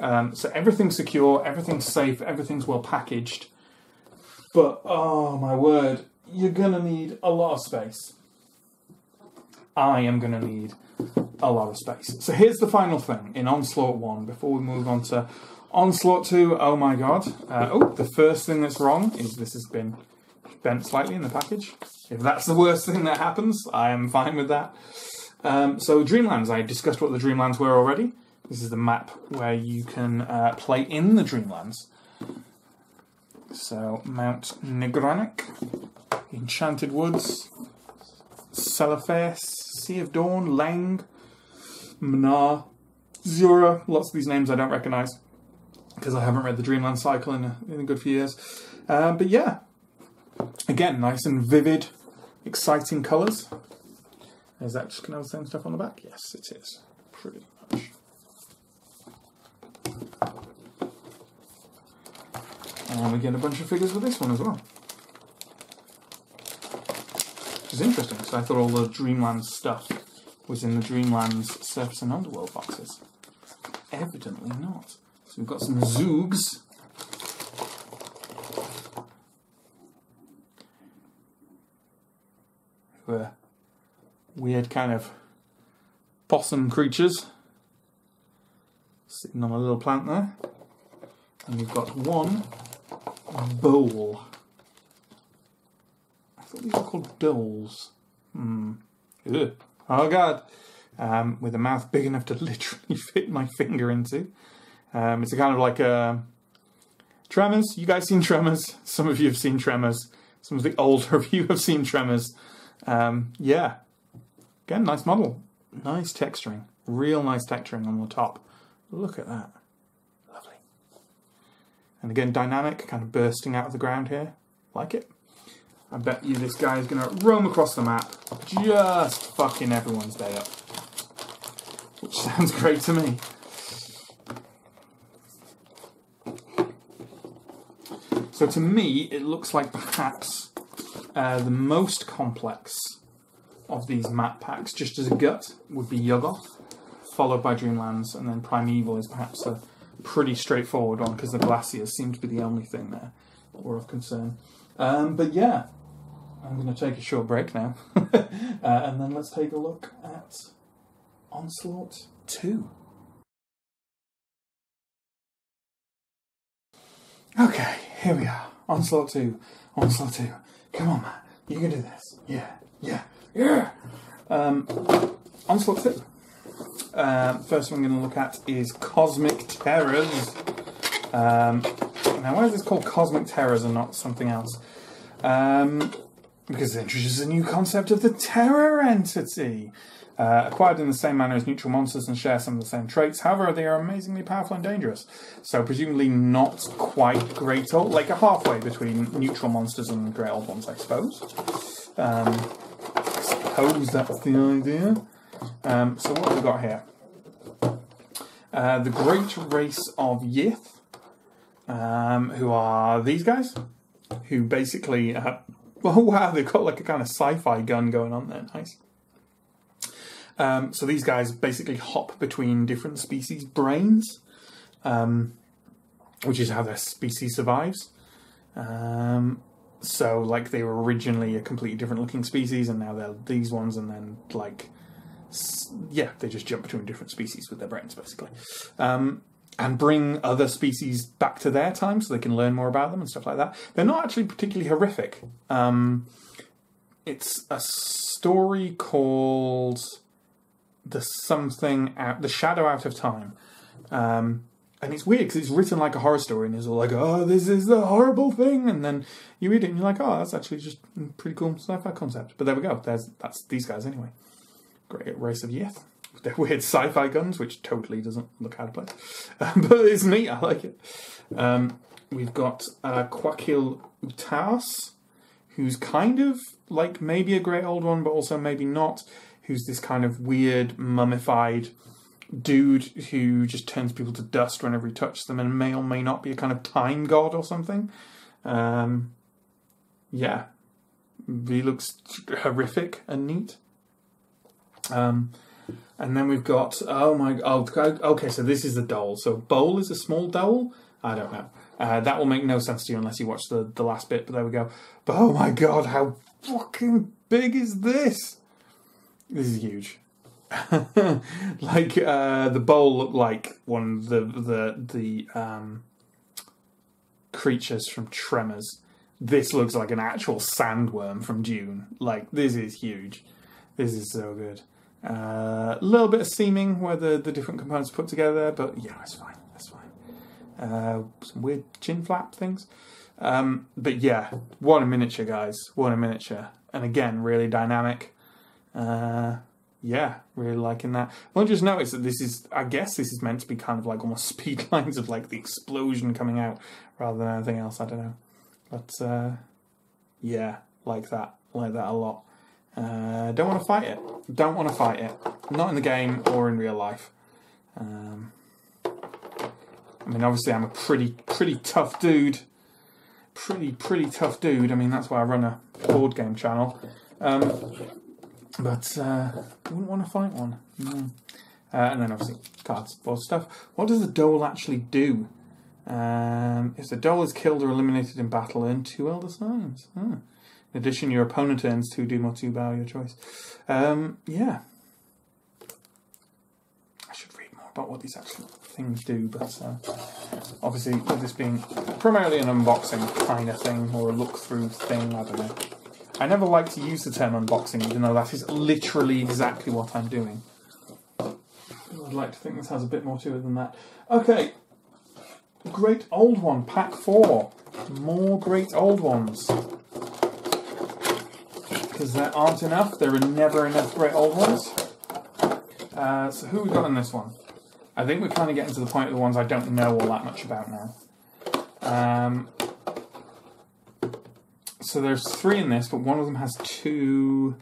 Um, so everything's secure, everything's safe, everything's well packaged. But, oh my word, you're going to need a lot of space. I am going to need a lot of space. So here's the final thing in Onslaught one, before we move on to Onslaught two. Oh my god. Uh, oh, the first thing that's wrong is this has been bent slightly in the package. If that's the worst thing that happens, I am fine with that. Um, so Dreamlands, I discussed what the Dreamlands were already. This is the map where you can uh, play in the Dreamlands. So Mount Negranic, Enchanted Woods, Celaface, Sea of Dawn, Lang, Mnar, Zura, lots of these names I don't recognise because I haven't read the Dreamland cycle in a, in a good few years. Uh, but yeah. Again, nice and vivid, exciting colours. Is that just going to have the same stuff on the back? Yes, it is. Pretty much. And we get a bunch of figures with this one as well. Which is interesting, because I thought all the Dreamlands stuff was in the Dreamlands Surface and Underworld boxes. Evidently not. So we've got some Zoogs. Were weird kind of possum creatures sitting on a little plant there, and you've got one bowl. I thought these were called doles. Hmm. Ugh. Oh god. Um, with a mouth big enough to literally fit my finger into. Um, it's a kind of like a Tremors. You guys seen Tremors? Some of you have seen Tremors. Some of the older of you have seen Tremors. Um, yeah, again, nice model, nice texturing, real nice texturing on the top. Look at that. And again, dynamic, kind of bursting out of the ground here. Like it. I bet you this guy is going to roam across the map, just fucking everyone's day up. Which sounds great to me. So to me, it looks like perhaps uh, the most complex of these map packs, just as a gut, would be Yog-Sothoth, followed by Dreamlands, and then Primeval is perhaps a pretty straightforward one, because the glaciers seem to be the only thing there that were of concern. Um, but yeah, I'm going to take a short break now, uh, and then let's take a look at Onslaught Two. Okay, here we are, Onslaught Two, Onslaught Two. Come on, man, you can do this. Yeah, yeah, yeah. Um, Onslaught Two. Uh, first one I'm going to look at is Cosmic Terrors. Um, Now, why is this called Cosmic Terrors and not something else? Um, because it introduces a new concept of the Terror Entity. Uh, acquired in the same manner as neutral monsters and share some of the same traits. However, they are amazingly powerful and dangerous. So presumably not quite great old, like a halfway between neutral monsters and great old ones, I suppose. Um, I suppose that's the idea. Um, so what have we got here? Uh, the Great Race of Yith. Um, who are these guys, who basically, uh, oh wow, they've got like a kind of sci-fi gun going on there, nice. Um, so these guys basically hop between different species' brains, um, which is how their species survives. Um, so like they were originally a completely different looking species and now they're these ones, and then like, yeah, they just jump between different species with their brains basically. Um, And bring other species back to their time so they can learn more about them and stuff like that. They're not actually particularly horrific. Um, it's a story called The Something Out, The Shadow Out of Time. Um, and it's weird because it's written like a horror story and it's all like, oh, this is the horrible thing. And then you read it and you're like, oh, that's actually just a pretty cool sci-fi concept. But there we go. There's, that's these guys anyway. Great Race of Yith. They're weird sci-fi guns, which totally doesn't look out of place. Um, but it's neat, I like it. Um, we've got uh, Quakil Utas, who's kind of like maybe a great old one, but also maybe not, who's this kind of weird mummified dude who just turns people to dust whenever he touches them and may or may not be a kind of time god or something. Um, yeah. He looks horrific and neat. Um... And then we've got, oh my, oh, okay, so this is the dole. So bowl is a small dole? I don't know. Uh, that will make no sense to you unless you watch the, the last bit, but there we go. But oh my god, how fucking big is this? This is huge. Like, uh, the bowl looked like one of the, the, the um, creatures from Tremors. This looks like an actual sandworm from Dune. Like, this is huge. This is so good. A uh, little bit of seaming where the, the different components are put together, but yeah, that's fine, that's fine. Uh, some weird chin flap things. Um, but yeah, what a miniature, guys, what a miniature. And again, really dynamic. Uh, yeah, really liking that. I'll just notice that this is, I guess this is meant to be kind of like almost speed lines of like the explosion coming out rather than anything else, I don't know. But uh, yeah, like that, like that a lot. Uh, don't want to fight it. Don't want to fight it. Not in the game or in real life. Um, I mean, obviously, I'm a pretty, pretty tough dude. Pretty, pretty tough dude. I mean, that's why I run a board game channel. Um, but uh, wouldn't want to fight one. Mm. Uh, and then, obviously, cards, board stuff. What does the dole actually do? Um, if the dole is killed or eliminated in battle, earn two Elder Signs. Hmm. In addition, your opponent earns two doom or two bow, your choice. Um, yeah. I should read more about what these actual things do, but uh, obviously with this being primarily an unboxing kind of thing, or a look-through thing, I don't know. I never like to use the term unboxing, even though that is literally exactly what I'm doing. I'd like to think this has a bit more to it than that. Okay. Great Old One, Pack four. More Great Old Ones. Because there aren't enough, there are never enough great old ones. Uh, so who have we got in this one? I think we're kind of getting to the point of the ones I don't know all that much about now. Um, so there's three in this, but one of them has two...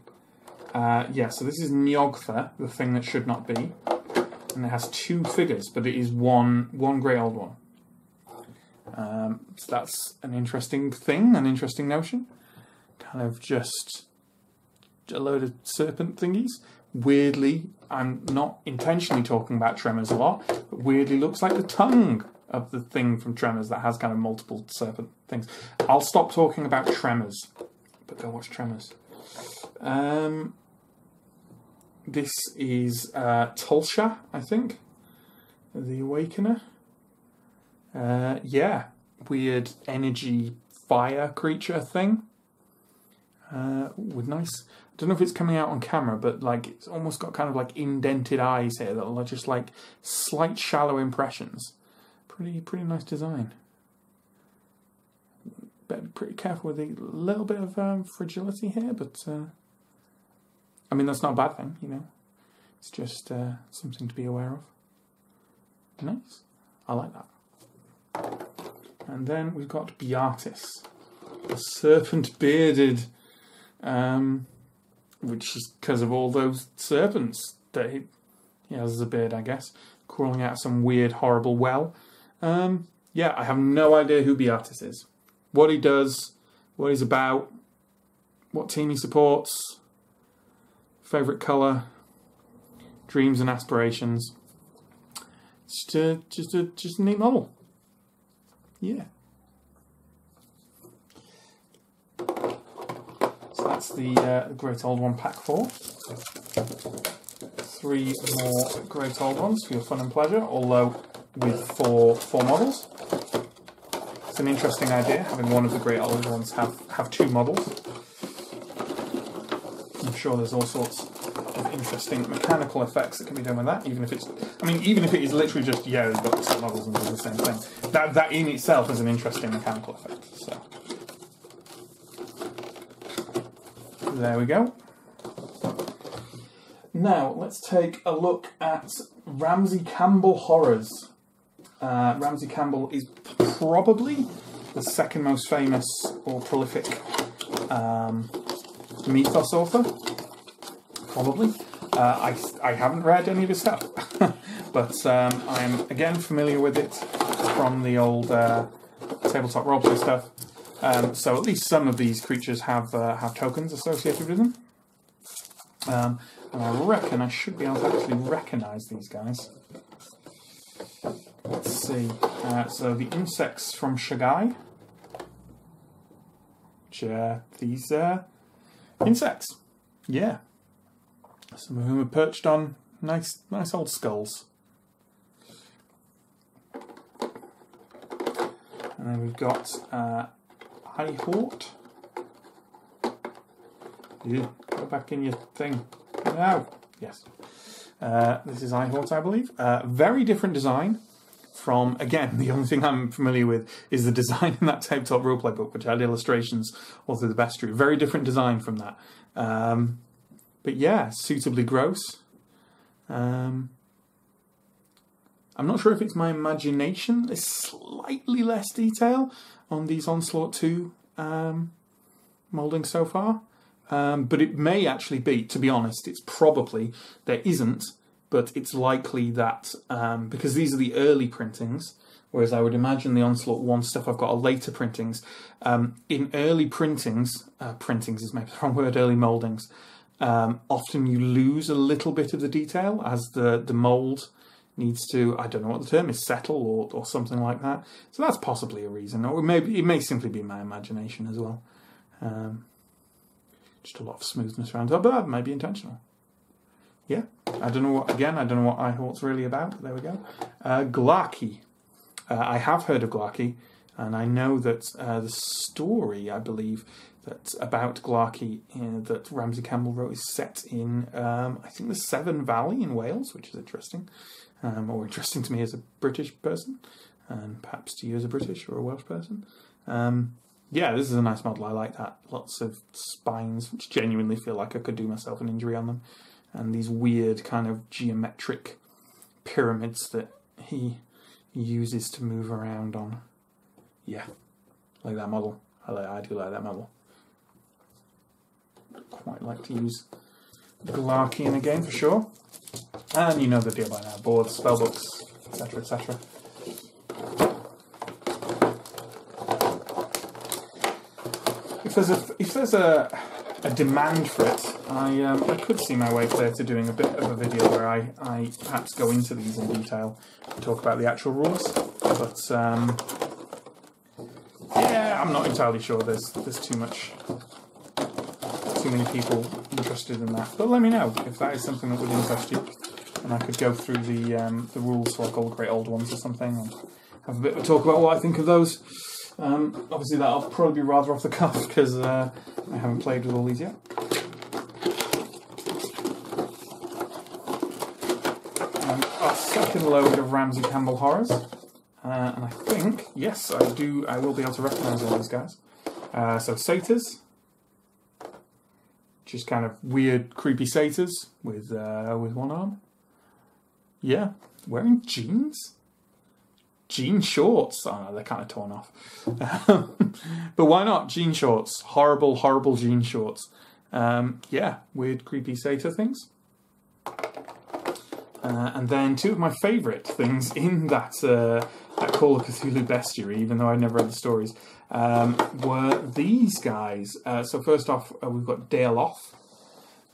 Uh, yeah, so this is Nyogtha, the thing that should not be. And it has two figures, but it is one one grey old one. Um, so that's an interesting thing, an interesting notion. Kind of just a load of serpent thingies. Weirdly, I'm not intentionally talking about Tremors a lot, but weirdly looks like the tongue of the thing from Tremors that has kind of multiple serpent things. I'll stop talking about Tremors, but go watch Tremors. Um, this is uh, Tulsha, I think, the Awakener. Uh, yeah, weird energy fire creature thing. Uh, with nice... I don't know if it's coming out on camera, but like it's almost got kind of like indented eyes here that are just like slight shallow impressions. Pretty, pretty nice design. Better pretty careful with a little bit of um, fragility here, but uh, I mean that's not a bad thing, you know. It's just uh, something to be aware of. Nice, I like that. And then we've got Beatus, the serpent bearded. Um, Which is because of all those serpents that he, he has as a beard, I guess. Crawling out of some weird, horrible well. Um, yeah, I have no idea who Beatus is. What he does, what he's about, what team he supports, favourite colour, dreams and aspirations. Just a, just a, just a neat model. Yeah. That's the uh, Great Old One pack four. Three more Great Old Ones for your fun and pleasure, although with four four models. It's an interesting idea, having one of the Great Old Ones have, have two models. I'm sure there's all sorts of interesting mechanical effects that can be done with that, even if it's... I mean, even if it is literally just, yeah, we've got two models and do the same thing. That, that in itself is an interesting mechanical effect, so... There we go. Now, let's take a look at Ramsay Campbell Horrors. Uh, Ramsay Campbell is probably the second most famous or prolific um, mythos author. Probably. Uh, I, I haven't read any of his stuff, but um, I'm, again, familiar with it from the old uh, tabletop roleplay stuff. Um, so at least some of these creatures have uh, have tokens associated with them, um, and I reckon I should be able to actually recognise these guys. Let's see. Uh, so the insects from Shagai, which uh, these uh, insects, yeah, some of whom are perched on nice nice old skulls. And then we've got. Uh, High Hort. You go back in your thing. No. Yes. Uh, this is High Hort, I believe. Uh, very different design from, again, the only thing I'm familiar with is the design in that tabletop roleplay book, which had illustrations all through the bestiary. Very different design from that. Um, but yeah, suitably gross. Um, I'm not sure if it's my imagination. There's slightly less detail on these Onslaught Two um, mouldings so far. Um, but it may actually be, to be honest, it's probably, there isn't, but it's likely that, um, because these are the early printings, whereas I would imagine the Onslaught One stuff I've got are later printings. Um, in early printings, uh, printings is maybe the wrong word, early mouldings, um, often you lose a little bit of the detail as the, the mould needs to, I don't know what the term is, settle or, or something like that. So that's possibly a reason. Or maybe it may simply be my imagination as well. Um, just a lot of smoothness around her, but that may be intentional. Yeah, I don't know what, again, I don't know what iHort's really about, but there we go. Uh, Glarky. Uh, I have heard of Glarky, and I know that uh, the story, I believe, that about Glarky uh, that Ramsay Campbell wrote is set in, um, I think, the Severn Valley in Wales, which is interesting. Um, or interesting to me as a British person, and perhaps to you as a British or a Welsh person. Um, yeah, this is a nice model. I like that. Lots of spines, which genuinely feel like I could do myself an injury on them. And these weird kind of geometric pyramids that he uses to move around on. Yeah, like that model. I, like, I do like that model. Quite like to use Glarky in a game for sure. And you know the deal by now, boards, spellbooks, et cetera, et cetera. If there's a if there's a, a demand for it, I um, I could see my way clear to doing a bit of a video where I I perhaps go into these in detail and talk about the actual rules. But um, yeah, I'm not entirely sure. There's there's too much. Many people interested in that, but let me know if that is something that would interest you, and I could go through the um, the rules for like all the great old ones or something, and have a bit of a talk about what I think of those. Um, obviously, that'll probably be rather off the cuff because uh, I haven't played with all these yet. Um, our second load of Ramsay Campbell horrors, uh, and I think yes, I do. I will be able to recognise all these guys. Uh, so satyrs. Just kind of weird, creepy satyrs with uh, with one arm. Yeah, wearing jeans, jean shorts. Oh no, they're kind of torn off. Um, but why not jean shorts? Horrible, horrible jean shorts. Um, yeah, weird, creepy satyr things. Uh, and then two of my favourite things in that uh, that Call of Cthulhu bestiary, even though I never read the stories. Um, were these guys. Uh, so first off, uh, we've got Daleoth,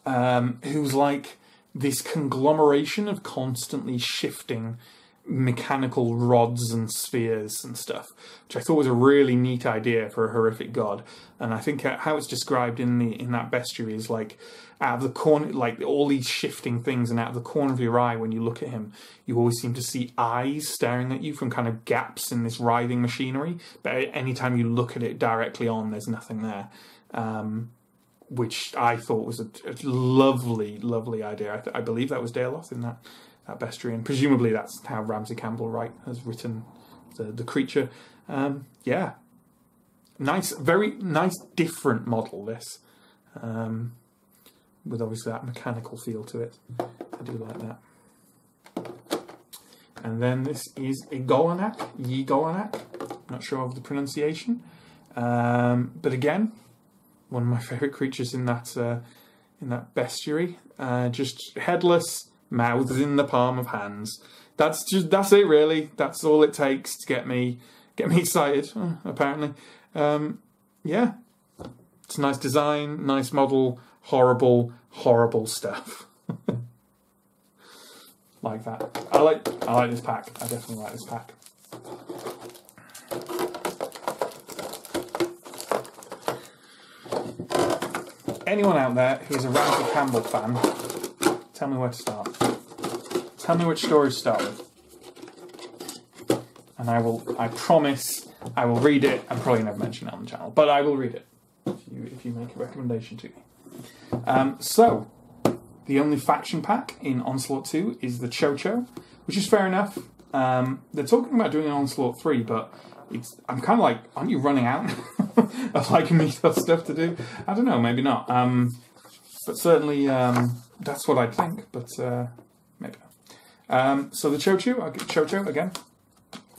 um, who's like this conglomeration of constantly shifting mechanical rods and spheres and stuff, which I thought was a really neat idea for a horrific god. And I think how it's described in the in that bestiary is like out of the corner, like all these shifting things, and out of the corner of your eye when you look at him, you always seem to see eyes staring at you from kind of gaps in this writhing machinery. But anytime you look at it directly on, there's nothing there. Um, which I thought was a, a lovely, lovely idea. I, th I believe that was Daleoth in that. That bestiary, and presumably that's how Ramsay Campbell Wright has written the the creature. Um, yeah, nice, very nice, different model. This, um, with obviously that mechanical feel to it. I do like that. And then this is a Golanak, Ygoanak. Not sure of the pronunciation, um, but again, one of my favourite creatures in that uh, in that bestiary. Uh, just headless. Mouths in the palm of hands. That's just that's it really. That's all it takes to get me get me excited. Uh, apparently, um, yeah. It's a nice design, nice model. Horrible, horrible stuff. Like that. I like I like this pack. I definitely like this pack. Anyone out there who is a Ramsay Campbell fan, tell me where to start. Tell me which story to start with. And I will, I promise, I will read it and probably never mention it on the channel, but I will read it if you, if you make a recommendation to me. Um, so, the only faction pack in Onslaught Two is the Tcho-Tcho, which is fair enough. Um, they're talking about doing an Onslaught Three, but it's, I'm kind of like, aren't you running out of like meaty stuff to do? I don't know, maybe not. Um, but certainly, um, that's what I think, but uh, maybe not. Um, so the Tcho-Tcho, I'll get Tcho-Tcho again.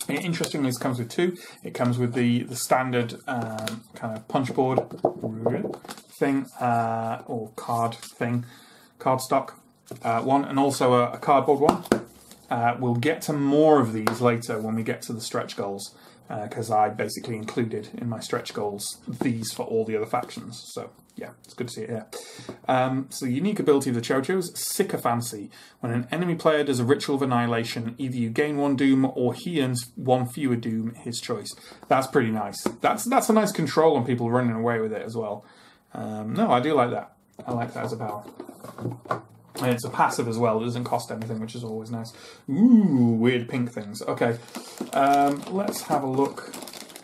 It, interestingly, this comes with two. It comes with the, the standard um, kind of punch board thing, uh, or card thing, card stock uh, one, and also a, a cardboard one. Uh, we'll get to more of these later when we get to the stretch goals, because uh, I basically included in my stretch goals these for all the other factions, so... Yeah, it's good to see it here. Um, so the unique ability of the Tcho-Tcho is Sycophancy. When an enemy player does a ritual of annihilation, either you gain one doom or he earns one fewer doom, his choice. That's pretty nice. That's that's a nice control on people running away with it as well. Um, no, I do like that. I like that as a power. And it's a passive as well. It doesn't cost anything, which is always nice. Ooh, weird pink things. Okay, um, let's have a look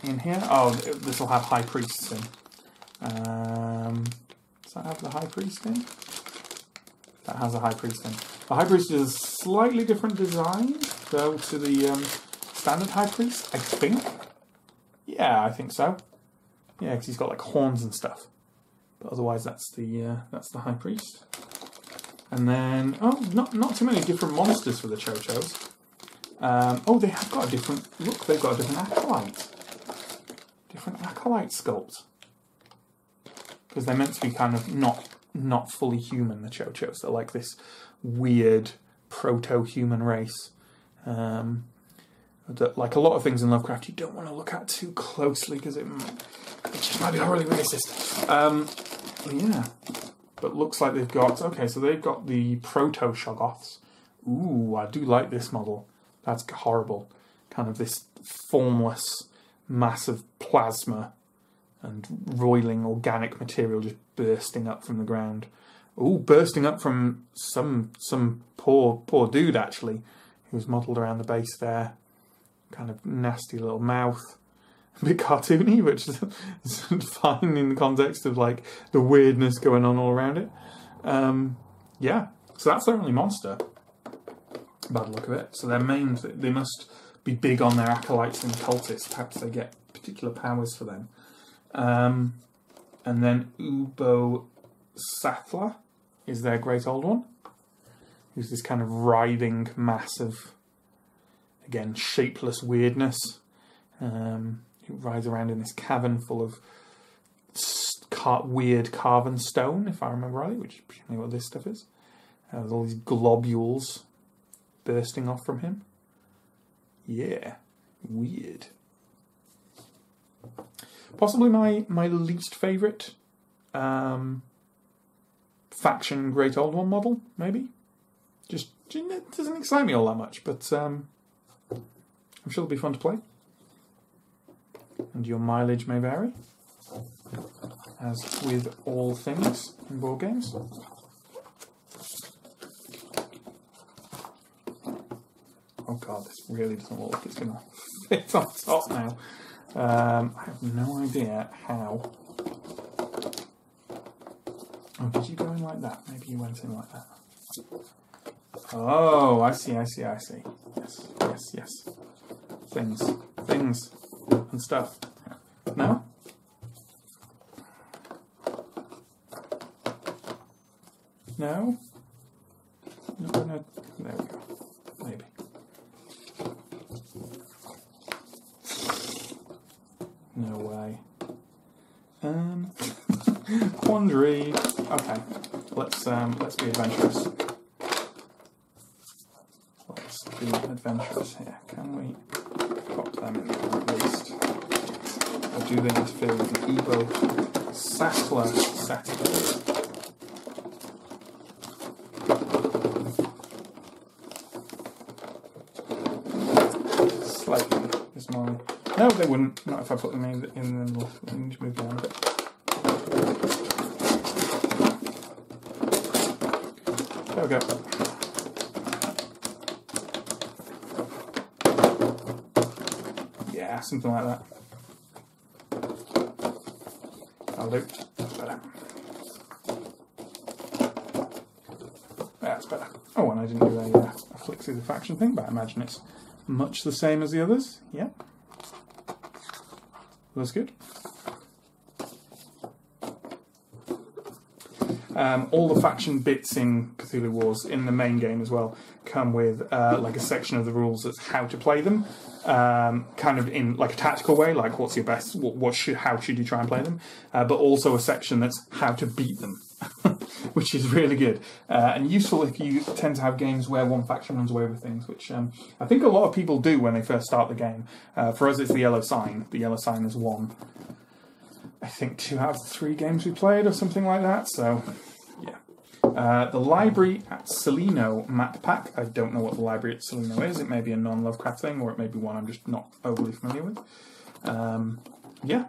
in here. Oh, this will have High Priests in. Um, does that have the High Priest in? That has a High Priest in. The High Priest is a slightly different design, though, to the um, standard High Priest, I think. Yeah, I think so. Yeah, because he's got like horns and stuff. But otherwise, that's the uh, that's the High Priest. And then, oh, not not too many different monsters for the Tcho-Tchos. Um, oh, they have got a different look. They've got a different acolyte. I quite sculpt, because they're meant to be kind of not not fully human, the Tcho-Tchos. They're like this weird proto-human race. Um, that, like a lot of things in Lovecraft, you don't want to look at too closely because it, it just might be horribly racist. Um, but yeah, but looks like they've got, okay, so they've got the proto-Shoggoths. Ooh, I do like this model. That's horrible. Kind of this formless mass of plasma and roiling organic material just bursting up from the ground. Ooh, bursting up from some some poor poor dude, actually, who's modelled around the base there. Kind of nasty little mouth. A bit cartoony, which is fine in the context of, like, the weirdness going on all around it. Um, yeah, so that's their only monster. By the look of it. So their main, they must be big on their acolytes and cultists. Perhaps they get particular powers for them. Um, and then Ubbo Sathla is their great old one, who's this kind of writhing mass of, again, shapeless weirdness. Um, who rides around in this cavern full of car weird carven stone, if I remember rightly, which is presumably what this stuff is. Uh, there's all these globules bursting off from him. Yeah, weird. Possibly my, my least favourite um, faction Great Old One model, maybe. Just, it doesn't excite me all that much, but um, I'm sure it'll be fun to play. And your mileage may vary, as with all things in board games. Oh god, this really doesn't look like it's going to fit on top now. Um, I have no idea how. Oh, did you go in like that? Maybe you went in like that. Oh, I see, I see, I see. Yes, yes, yes. Things, things, and stuff. No? No? No, no. There we go. Maybe. No way. Um, quandary. Okay, let's um, let's be adventurous. Let's be adventurous here. Can we pop them in there at least? Or do they interfere with the Ubbo Sathla Saturday? No, they wouldn't. Not if I put them in the, in the middle. Let me just move down a bit. There we go. Yeah, something like that. That'll do. That's better. That's better. Oh, and I didn't do a, uh, a flick through the faction thing, but I imagine it's much the same as the others. Yeah. That's good. Um, all the faction bits in Cthulhu Wars, in the main game as well, come with uh, like a section of the rules that's how to play them, um, kind of in like a tactical way, like what's your best, what, what should, how should you try and play them, uh, but also a section that's how to beat them, which is really good uh, and useful if you tend to have games where one faction runs away with things, which um, I think a lot of people do when they first start the game. Uh, for us, it's the yellow sign. The yellow sign is one. I think two out of three games we played or something like that, so yeah. Uh, the Library at Celaeno map pack. I don't know what the Library at Celaeno is. It may be a non-Lovecraft thing, or it may be one I'm just not overly familiar with. Um, yeah.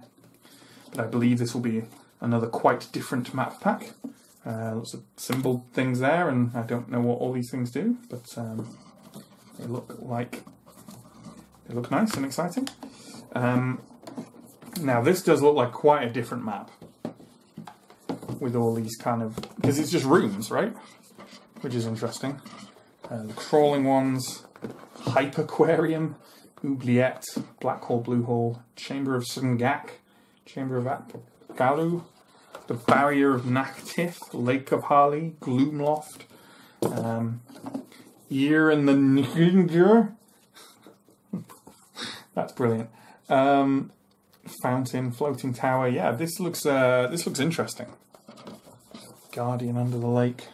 But I believe this will be another quite different map pack. Uh, lots of symbol things there, and I don't know what all these things do, but um, they look like they look nice and exciting. Um, Now this does look like quite a different map, with all these kind of, because it's just rooms, right? Which is interesting. Uh, the crawling ones, Hyperquarium, Oubliette, Black Hole, Blue Hole, Chamber of Sungak, Chamber of Apgalu, the Barrier of Naktif, Lake of Harley, Gloomloft, um, Ear and the Nginger. That's brilliant. Um, fountain, floating tower. Yeah, this looks uh, this looks interesting. Guardian under the lake.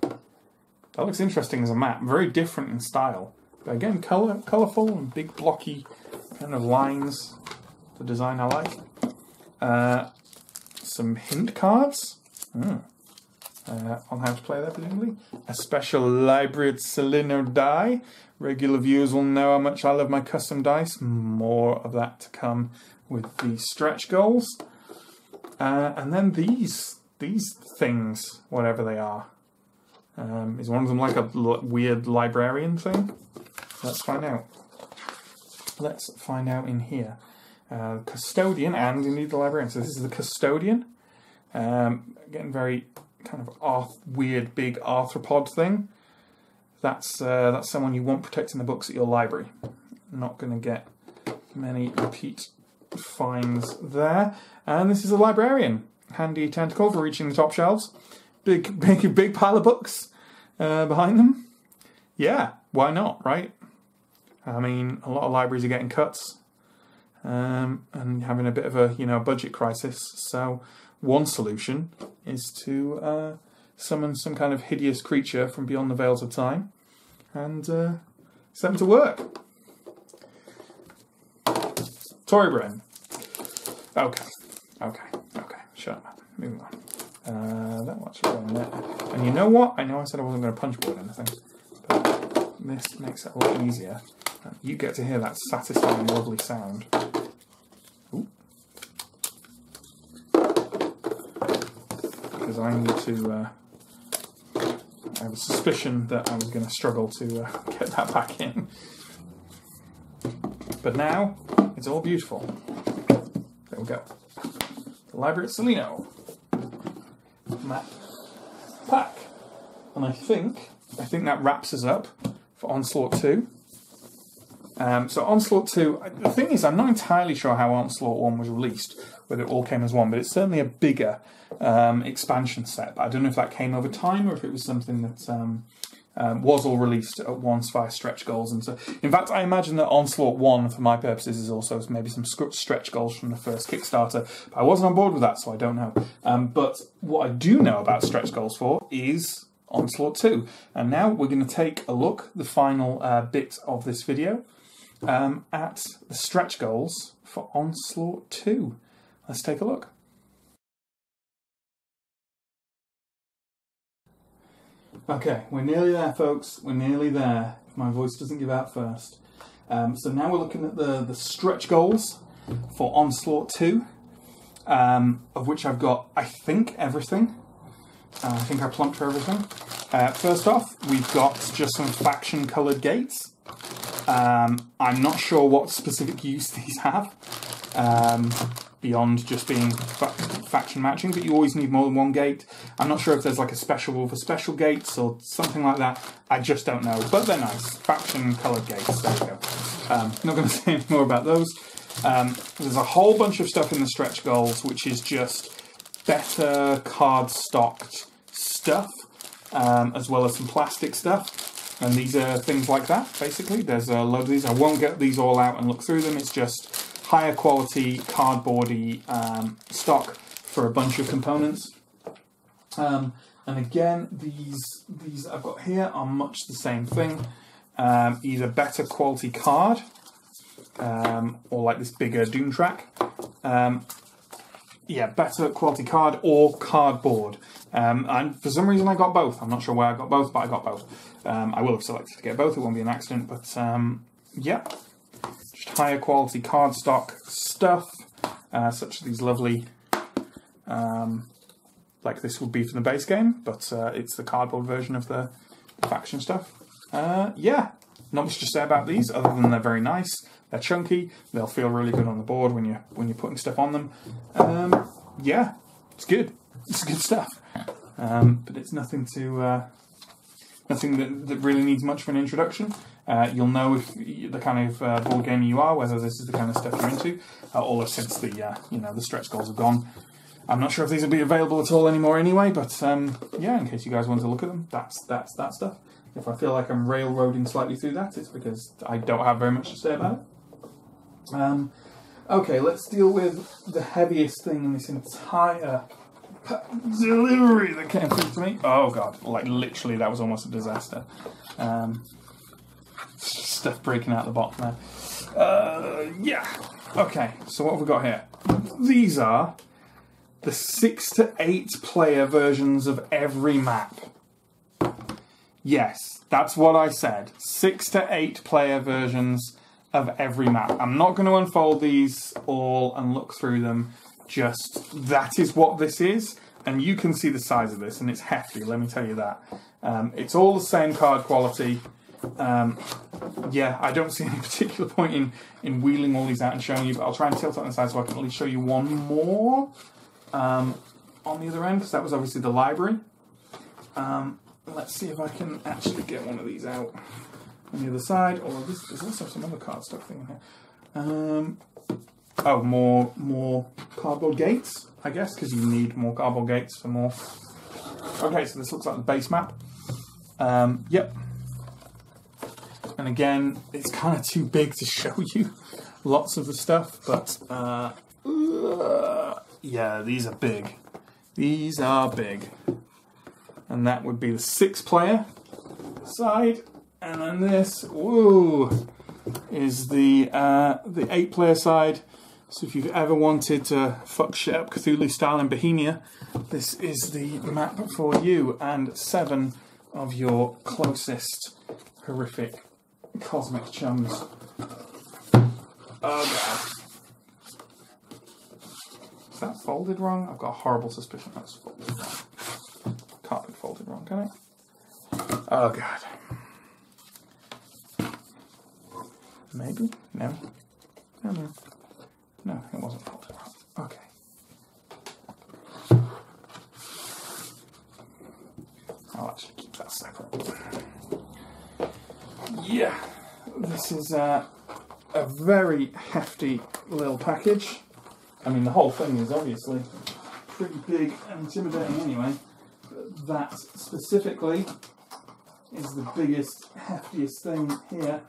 That looks interesting as a map. Very different in style, but again, color, colorful and big blocky kind of lines. The design I like. Uh, some hint cards. Mm. Uh, on how to play there, presumably. A special Library at Celaeno die. Regular viewers will know how much I love my custom dice. More of that to come with the stretch goals. Uh, and then these these things, whatever they are. Um, is one of them like a l weird librarian thing? Let's find out. Let's find out in here. Uh, custodian and indeed the librarian. So this is the custodian. Um, getting very kind of arth weird big arthropod thing. That's uh, that's someone you want protecting the books at your library. Not going to get many repeat finds there. And this is a librarian. Handy tentacle for reaching the top shelves. Big, big, big pile of books uh, behind them. Yeah, why not, right? I mean, a lot of libraries are getting cuts um, and having a bit of a you know budget crisis. So one solution is to Uh, summon some kind of hideous creature from beyond the veils of time and uh, set them to work. Torybren. Okay, okay, okay, shut up. Moving on. Uh, that one's right in there. And you know what? I know I said I wasn't going to punch board anything, but this makes it a lot easier. You get to hear that satisfying, lovely sound. Because I need to. Uh, I have a suspicion that I was going to struggle to uh, get that back in. But now, it's all beautiful. There we go. The Library at Celaeno. Map. Pack. And I think, I think that wraps us up for Onslaught Two. Um, so Onslaught Two, the thing is, I'm not entirely sure how Onslaught One was released, whether it all came as one, but it's certainly a bigger um, expansion set. But I don't know if that came over time or if it was something that um, um, was all released at once via stretch goals. And so, in fact, I imagine that Onslaught One, for my purposes, is also maybe some stretch goals from the first Kickstarter. But I wasn't on board with that, so I don't know. Um, but what I do know about stretch goals for is Onslaught Two, and now we're going to take a look, the final uh, bit of this video. Um, at the stretch goals for Onslaught Two. Let's take a look. Okay, we're nearly there, folks. We're nearly there. If my voice doesn't give out first. Um, so now we're looking at the, the stretch goals for Onslaught Two, um, of which I've got, I think, everything. Uh, I think I plumped for everything. Uh, first off, we've got just some faction-coloured gates. Um, I'm not sure what specific use these have, um, beyond just being fa faction matching, but you always need more than one gate. I'm not sure if there's like a special rule for special gates or something like that. I just don't know, but they're nice. Faction coloured gates, there we go. Um, not going to say any more about those. Um, there's a whole bunch of stuff in the stretch goals, which is just better card-stocked stuff, um, as well as some plastic stuff. And these are things like that, basically. There's a load of these. I won't get these all out and look through them. It's just higher quality, cardboardy um, stock for a bunch of components. Um, and again, these these I've got here are much the same thing. Um, either better quality card, um, or like this bigger Doom track. Um, yeah, better quality card or cardboard. Um, and for some reason I got both. I'm not sure where I got both, but I got both. Um, I will have selected to get both. It won't be an accident, but um, yeah. Just higher quality cardstock stuff, uh, such as these lovely, um, like this would be for the base game, but uh, it's the cardboard version of the, the faction stuff. Uh, yeah, not much to say about these other than they're very nice. They're chunky. They'll feel really good on the board when you're, when you're putting stuff on them. Um, yeah, it's good. It's good stuff, um, but it's nothing to uh, nothing that, that really needs much of an introduction. Uh, you'll know if you, the kind of uh, board gamer you are, whether this is the kind of stuff you're into. Uh, although since the uh, you know the stretch goals are gone, I'm not sure if these will be available at all anymore anyway. But um, yeah, in case you guys want to look at them, that's that's that stuff. If I feel like I'm railroading slightly through that, it's because I don't have very much to say about it. Um, Okay, let's deal with the heaviest thing in this entire delivery that came through to me. Oh god, like literally that was almost a disaster. Um, stuff breaking out the box now. Uh, yeah. Okay, so what have we got here? These are the six to eight player versions of every map. Yes, that's what I said. Six to eight player versions of every map. I'm not going to unfold these all and look through them. Just that is what this is. And you can see the size of this, and it's hefty, let me tell you that. Um, it's all the same card quality. Um, yeah, I don't see any particular point in, in wheeling all these out and showing you, but I'll try and tilt it on the side so I can at least show you one more um, on the other end, because that was obviously the library. Um, let's see if I can actually get one of these out on the other side. Or this, there's also some other cardstock thing in here. Um, oh, more more cardboard gates, I guess, because you need more cardboard gates for more. Okay, so this looks like the base map. Um, yep. And again, it's kind of too big to show you lots of the stuff, but uh, uh, yeah, these are big. These are big. And that would be the six player side. And then this, whoa, is the uh, the eight player side. So if you've ever wanted to fuck shit up Cthulhu style in Bohemia, this is the map for you and seven of your closest horrific cosmic chums. Oh god. Is that folded wrong? I've got a horrible suspicion that's folded wrong. Can't be folded wrong, can it? Oh god. Maybe? No. No, no. No, it wasn't folded wrong. Okay. I'll actually keep that separate. Yeah, this is uh, a very hefty little package. I mean, the whole thing is obviously pretty big and intimidating anyway. But that specifically is the biggest, heftiest thing here.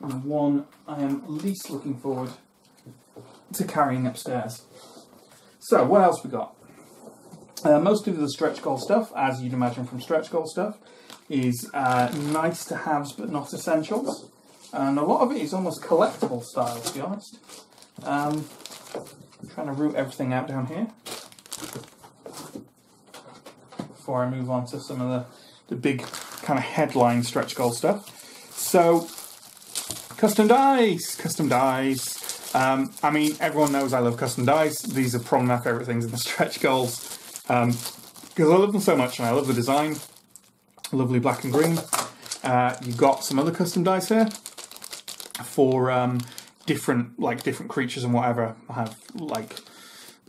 And the one I am least looking forward to carrying upstairs. So, what else we got? Uh, most of the stretch goal stuff, as you'd imagine from stretch goal stuff, is uh, nice to haves but not essentials, and a lot of it is almost collectible style, to be honest. Um, I'm trying to root everything out down here before I move on to some of the, the big kind of headline stretch goal stuff. So, custom dice, custom dice. Um, I mean, everyone knows I love custom dice. These are probably my favourite things in the stretch goals because um, I love them so much and I love the design. Lovely black and green. Uh, you got some other custom dice here for um, different, like different creatures and whatever. I have like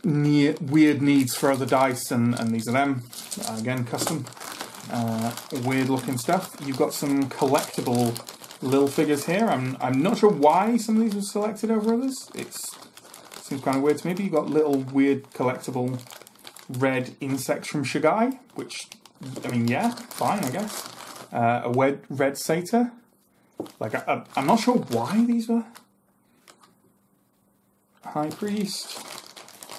near, weird needs for other dice, and, and these are them. Uh, again, custom. Uh, weird looking stuff. You've got some collectible little figures here. I'm I'm not sure why some of these were selected over others. It's, it seems kind of weird to me. But you've got little weird collectible red insects from Shagai, which. I mean, yeah, fine, I guess. Uh, a red, red satyr. Like, I, I, I'm not sure why these were. High priest.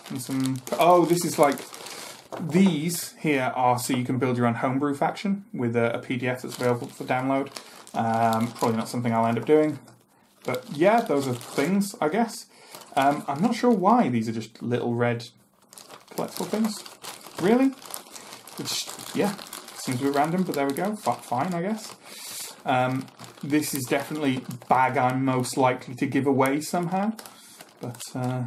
And some... Oh, this is like... These here are so you can build your own homebrew faction with a, a P D F that's available for download. Um, probably not something I'll end up doing. But yeah, those are things, I guess. Um, I'm not sure why these are just little red collectible things. Really? Which... Yeah, seems a bit random, but there we go. Fine, I guess. Um, this is definitely bag I'm most likely to give away somehow. But uh...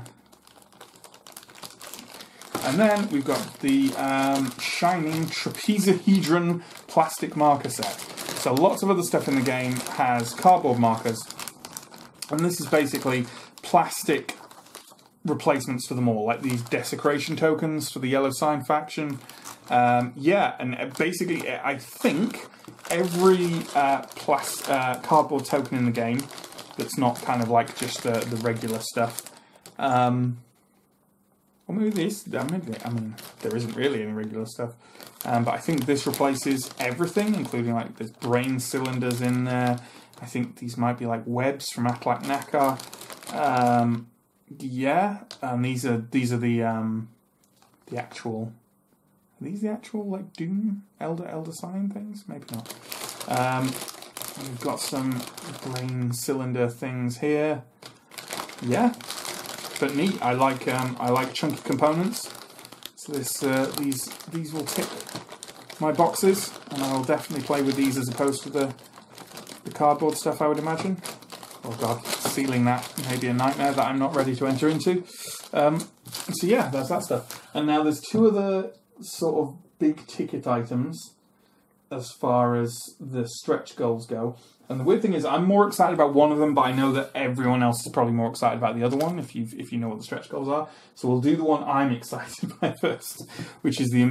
And then we've got the um, Shining Trapezohedron plastic marker set. So lots of other stuff in the game has cardboard markers. And this is basically plastic replacements for them all. Like these desecration tokens for the Yellow Sign faction. Um, yeah, and basically, I think every uh, plus, uh, cardboard token in the game that's not kind of like just the, the regular stuff. Um, or maybe this, I mean, I mean, there isn't really any regular stuff. Um, but I think this replaces everything, including like there's brain cylinders in there. I think these might be like webs from Atlach-Nacha. Um, Yeah, and these are these are the um, the actual. Are these the actual like Doom Elder Elder Sign things? Maybe not. Um, we've got some brain cylinder things here. Yeah, but neat. I like um, I like chunky components. So this uh, these these will tick my boxes, and I'll definitely play with these as opposed to the the cardboard stuff, I would imagine. Oh god, sealing that may be a nightmare that I'm not ready to enter into. Um, so yeah, that's that stuff. And now there's two other sort of big ticket items as far as the stretch goals go. And the weird thing is I'm more excited about one of them, but I know that everyone else is probably more excited about the other one if you if you know what the stretch goals are. So we'll do the one I'm excited by first, which is the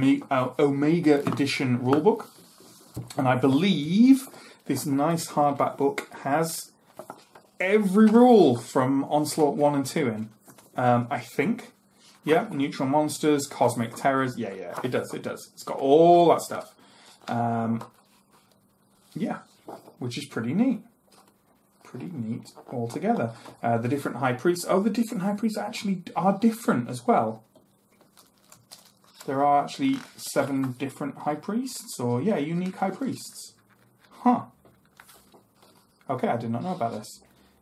Omega Edition rulebook. And I believe this nice hardback book has every rule from Onslaught One and Two in. Um, I think. Yeah, neutral monsters, cosmic terrors. Yeah, yeah, it does, it does. It's got all that stuff. Um, yeah, which is pretty neat. Pretty neat altogether. Uh, the different high priests. Oh, the different high priests actually are different as well. There are actually seven different high priests, or, yeah, unique high priests. Huh. Okay, I did not know about this.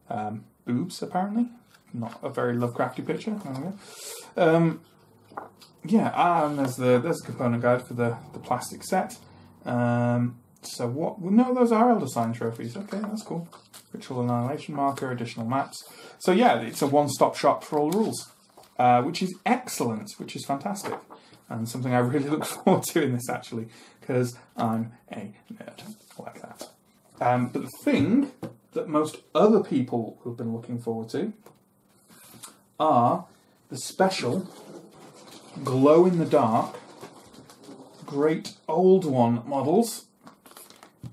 Um, boobs, apparently. Not a very Lovecrafty picture. There we go. Um, yeah, ah, and there's the there's a component guide for the, the plastic set. Um, so what? Well, no, those are Elder Sign trophies. Okay, that's cool. Ritual Annihilation Marker, additional maps. So yeah, it's a one-stop shop for all the rules, uh, which is excellent, which is fantastic, and something I really look forward to in this actually, because I'm a nerd like that. Um, but the thing that most other people have been looking forward to are the special glow-in-the-dark Great Old One models,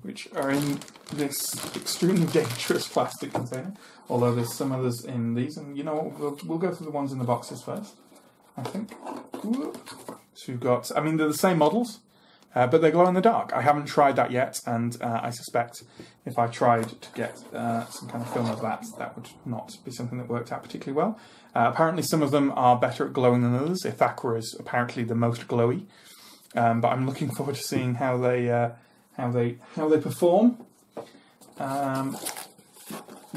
which are in this extremely dangerous plastic container, although there's some others in these, and you know what, we'll, we'll go through the ones in the boxes first, I think. So you've got, I mean, they're the same models, uh, but they glow in the dark. I haven't tried that yet, and uh, I suspect if I tried to get uh, some kind of film of that, that would not be something that worked out particularly well. Uh, apparently some of them are better at glowing than others. Ithaqua is apparently the most glowy, um, but I'm looking forward to seeing how they uh, how they how they perform. Um,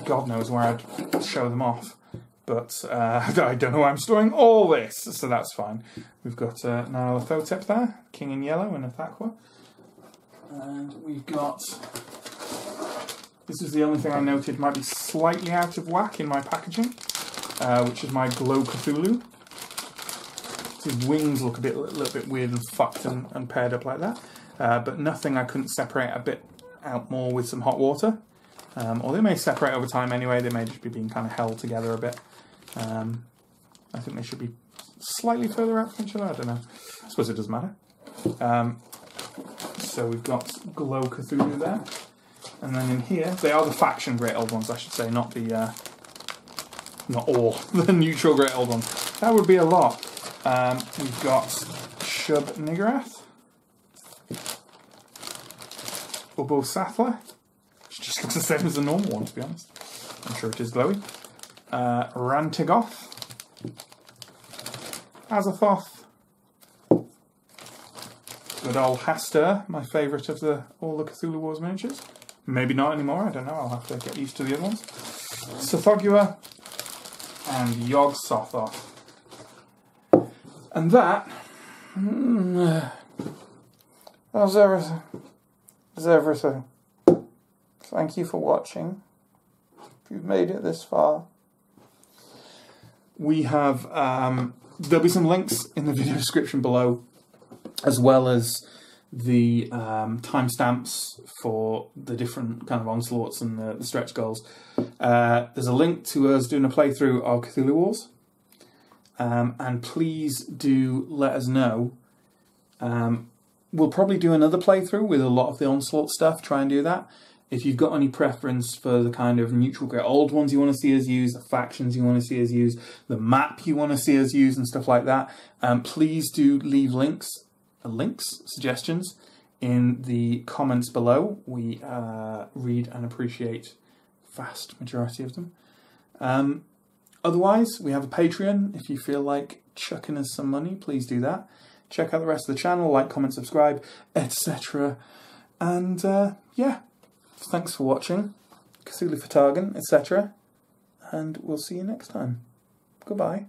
God knows where I'd show them off, but uh, I don't know why I'm storing all this, so that's fine. We've got uh, Nyarlathotep there, King in Yellow, and Ithaqua, and we've got. This is the only thing I noted might be slightly out of whack in my packaging. Uh, which is my Glow Cthulhu. His wings look a bit, a little bit weird and fucked and, and paired up like that. Uh, but nothing I couldn't separate a bit out more with some hot water. Um, or they may separate over time anyway. They may just be being kind of held together a bit. Um, I think they should be slightly further out from each other. I don't know. I suppose it doesn't matter. Um, so we've got Glow Cthulhu there. And then in here, they are the faction Great Old Ones, I should say, not the... Uh, Not all the neutral Great Old Ones. That would be a lot. Um, we've got Shub-Niggurath, Ubbo Sathla, which just looks the same as the normal one, to be honest. I'm sure it is glowy. Uh, Rhan-Tegoth, Azathoth, good old Hastur, my favourite of the all the Cthulhu Wars miniatures. Maybe not anymore. I don't know. I'll have to get used to the other ones. Tsathoggua. And Yog-Sothoth. And that... Mm, that's everything. That's everything. Thank you for watching. If you've made it this far. We have... Um, there'll be some links in the video description below, as well as the um, timestamps for the different kind of onslaughts and the, the stretch goals. Uh, there's a link to us doing a playthrough of Cthulhu Wars, um, and please do let us know. Um, we'll probably do another playthrough with a lot of the Onslaught stuff, try and do that. If you've got any preference for the kind of neutral Great Old Ones you want to see us use, the factions you want to see us use, the map you want to see us use and stuff like that, um, please do leave links. links, suggestions, in the comments below. We uh, read and appreciate vast majority of them. Um, Otherwise, we have a Patreon. If you feel like chucking us some money, please do that. Check out the rest of the channel, like, comment, subscribe, et cetera. And, uh, yeah, thanks for watching. Cthulhu for Targan, et cetera. And we'll see you next time. Goodbye.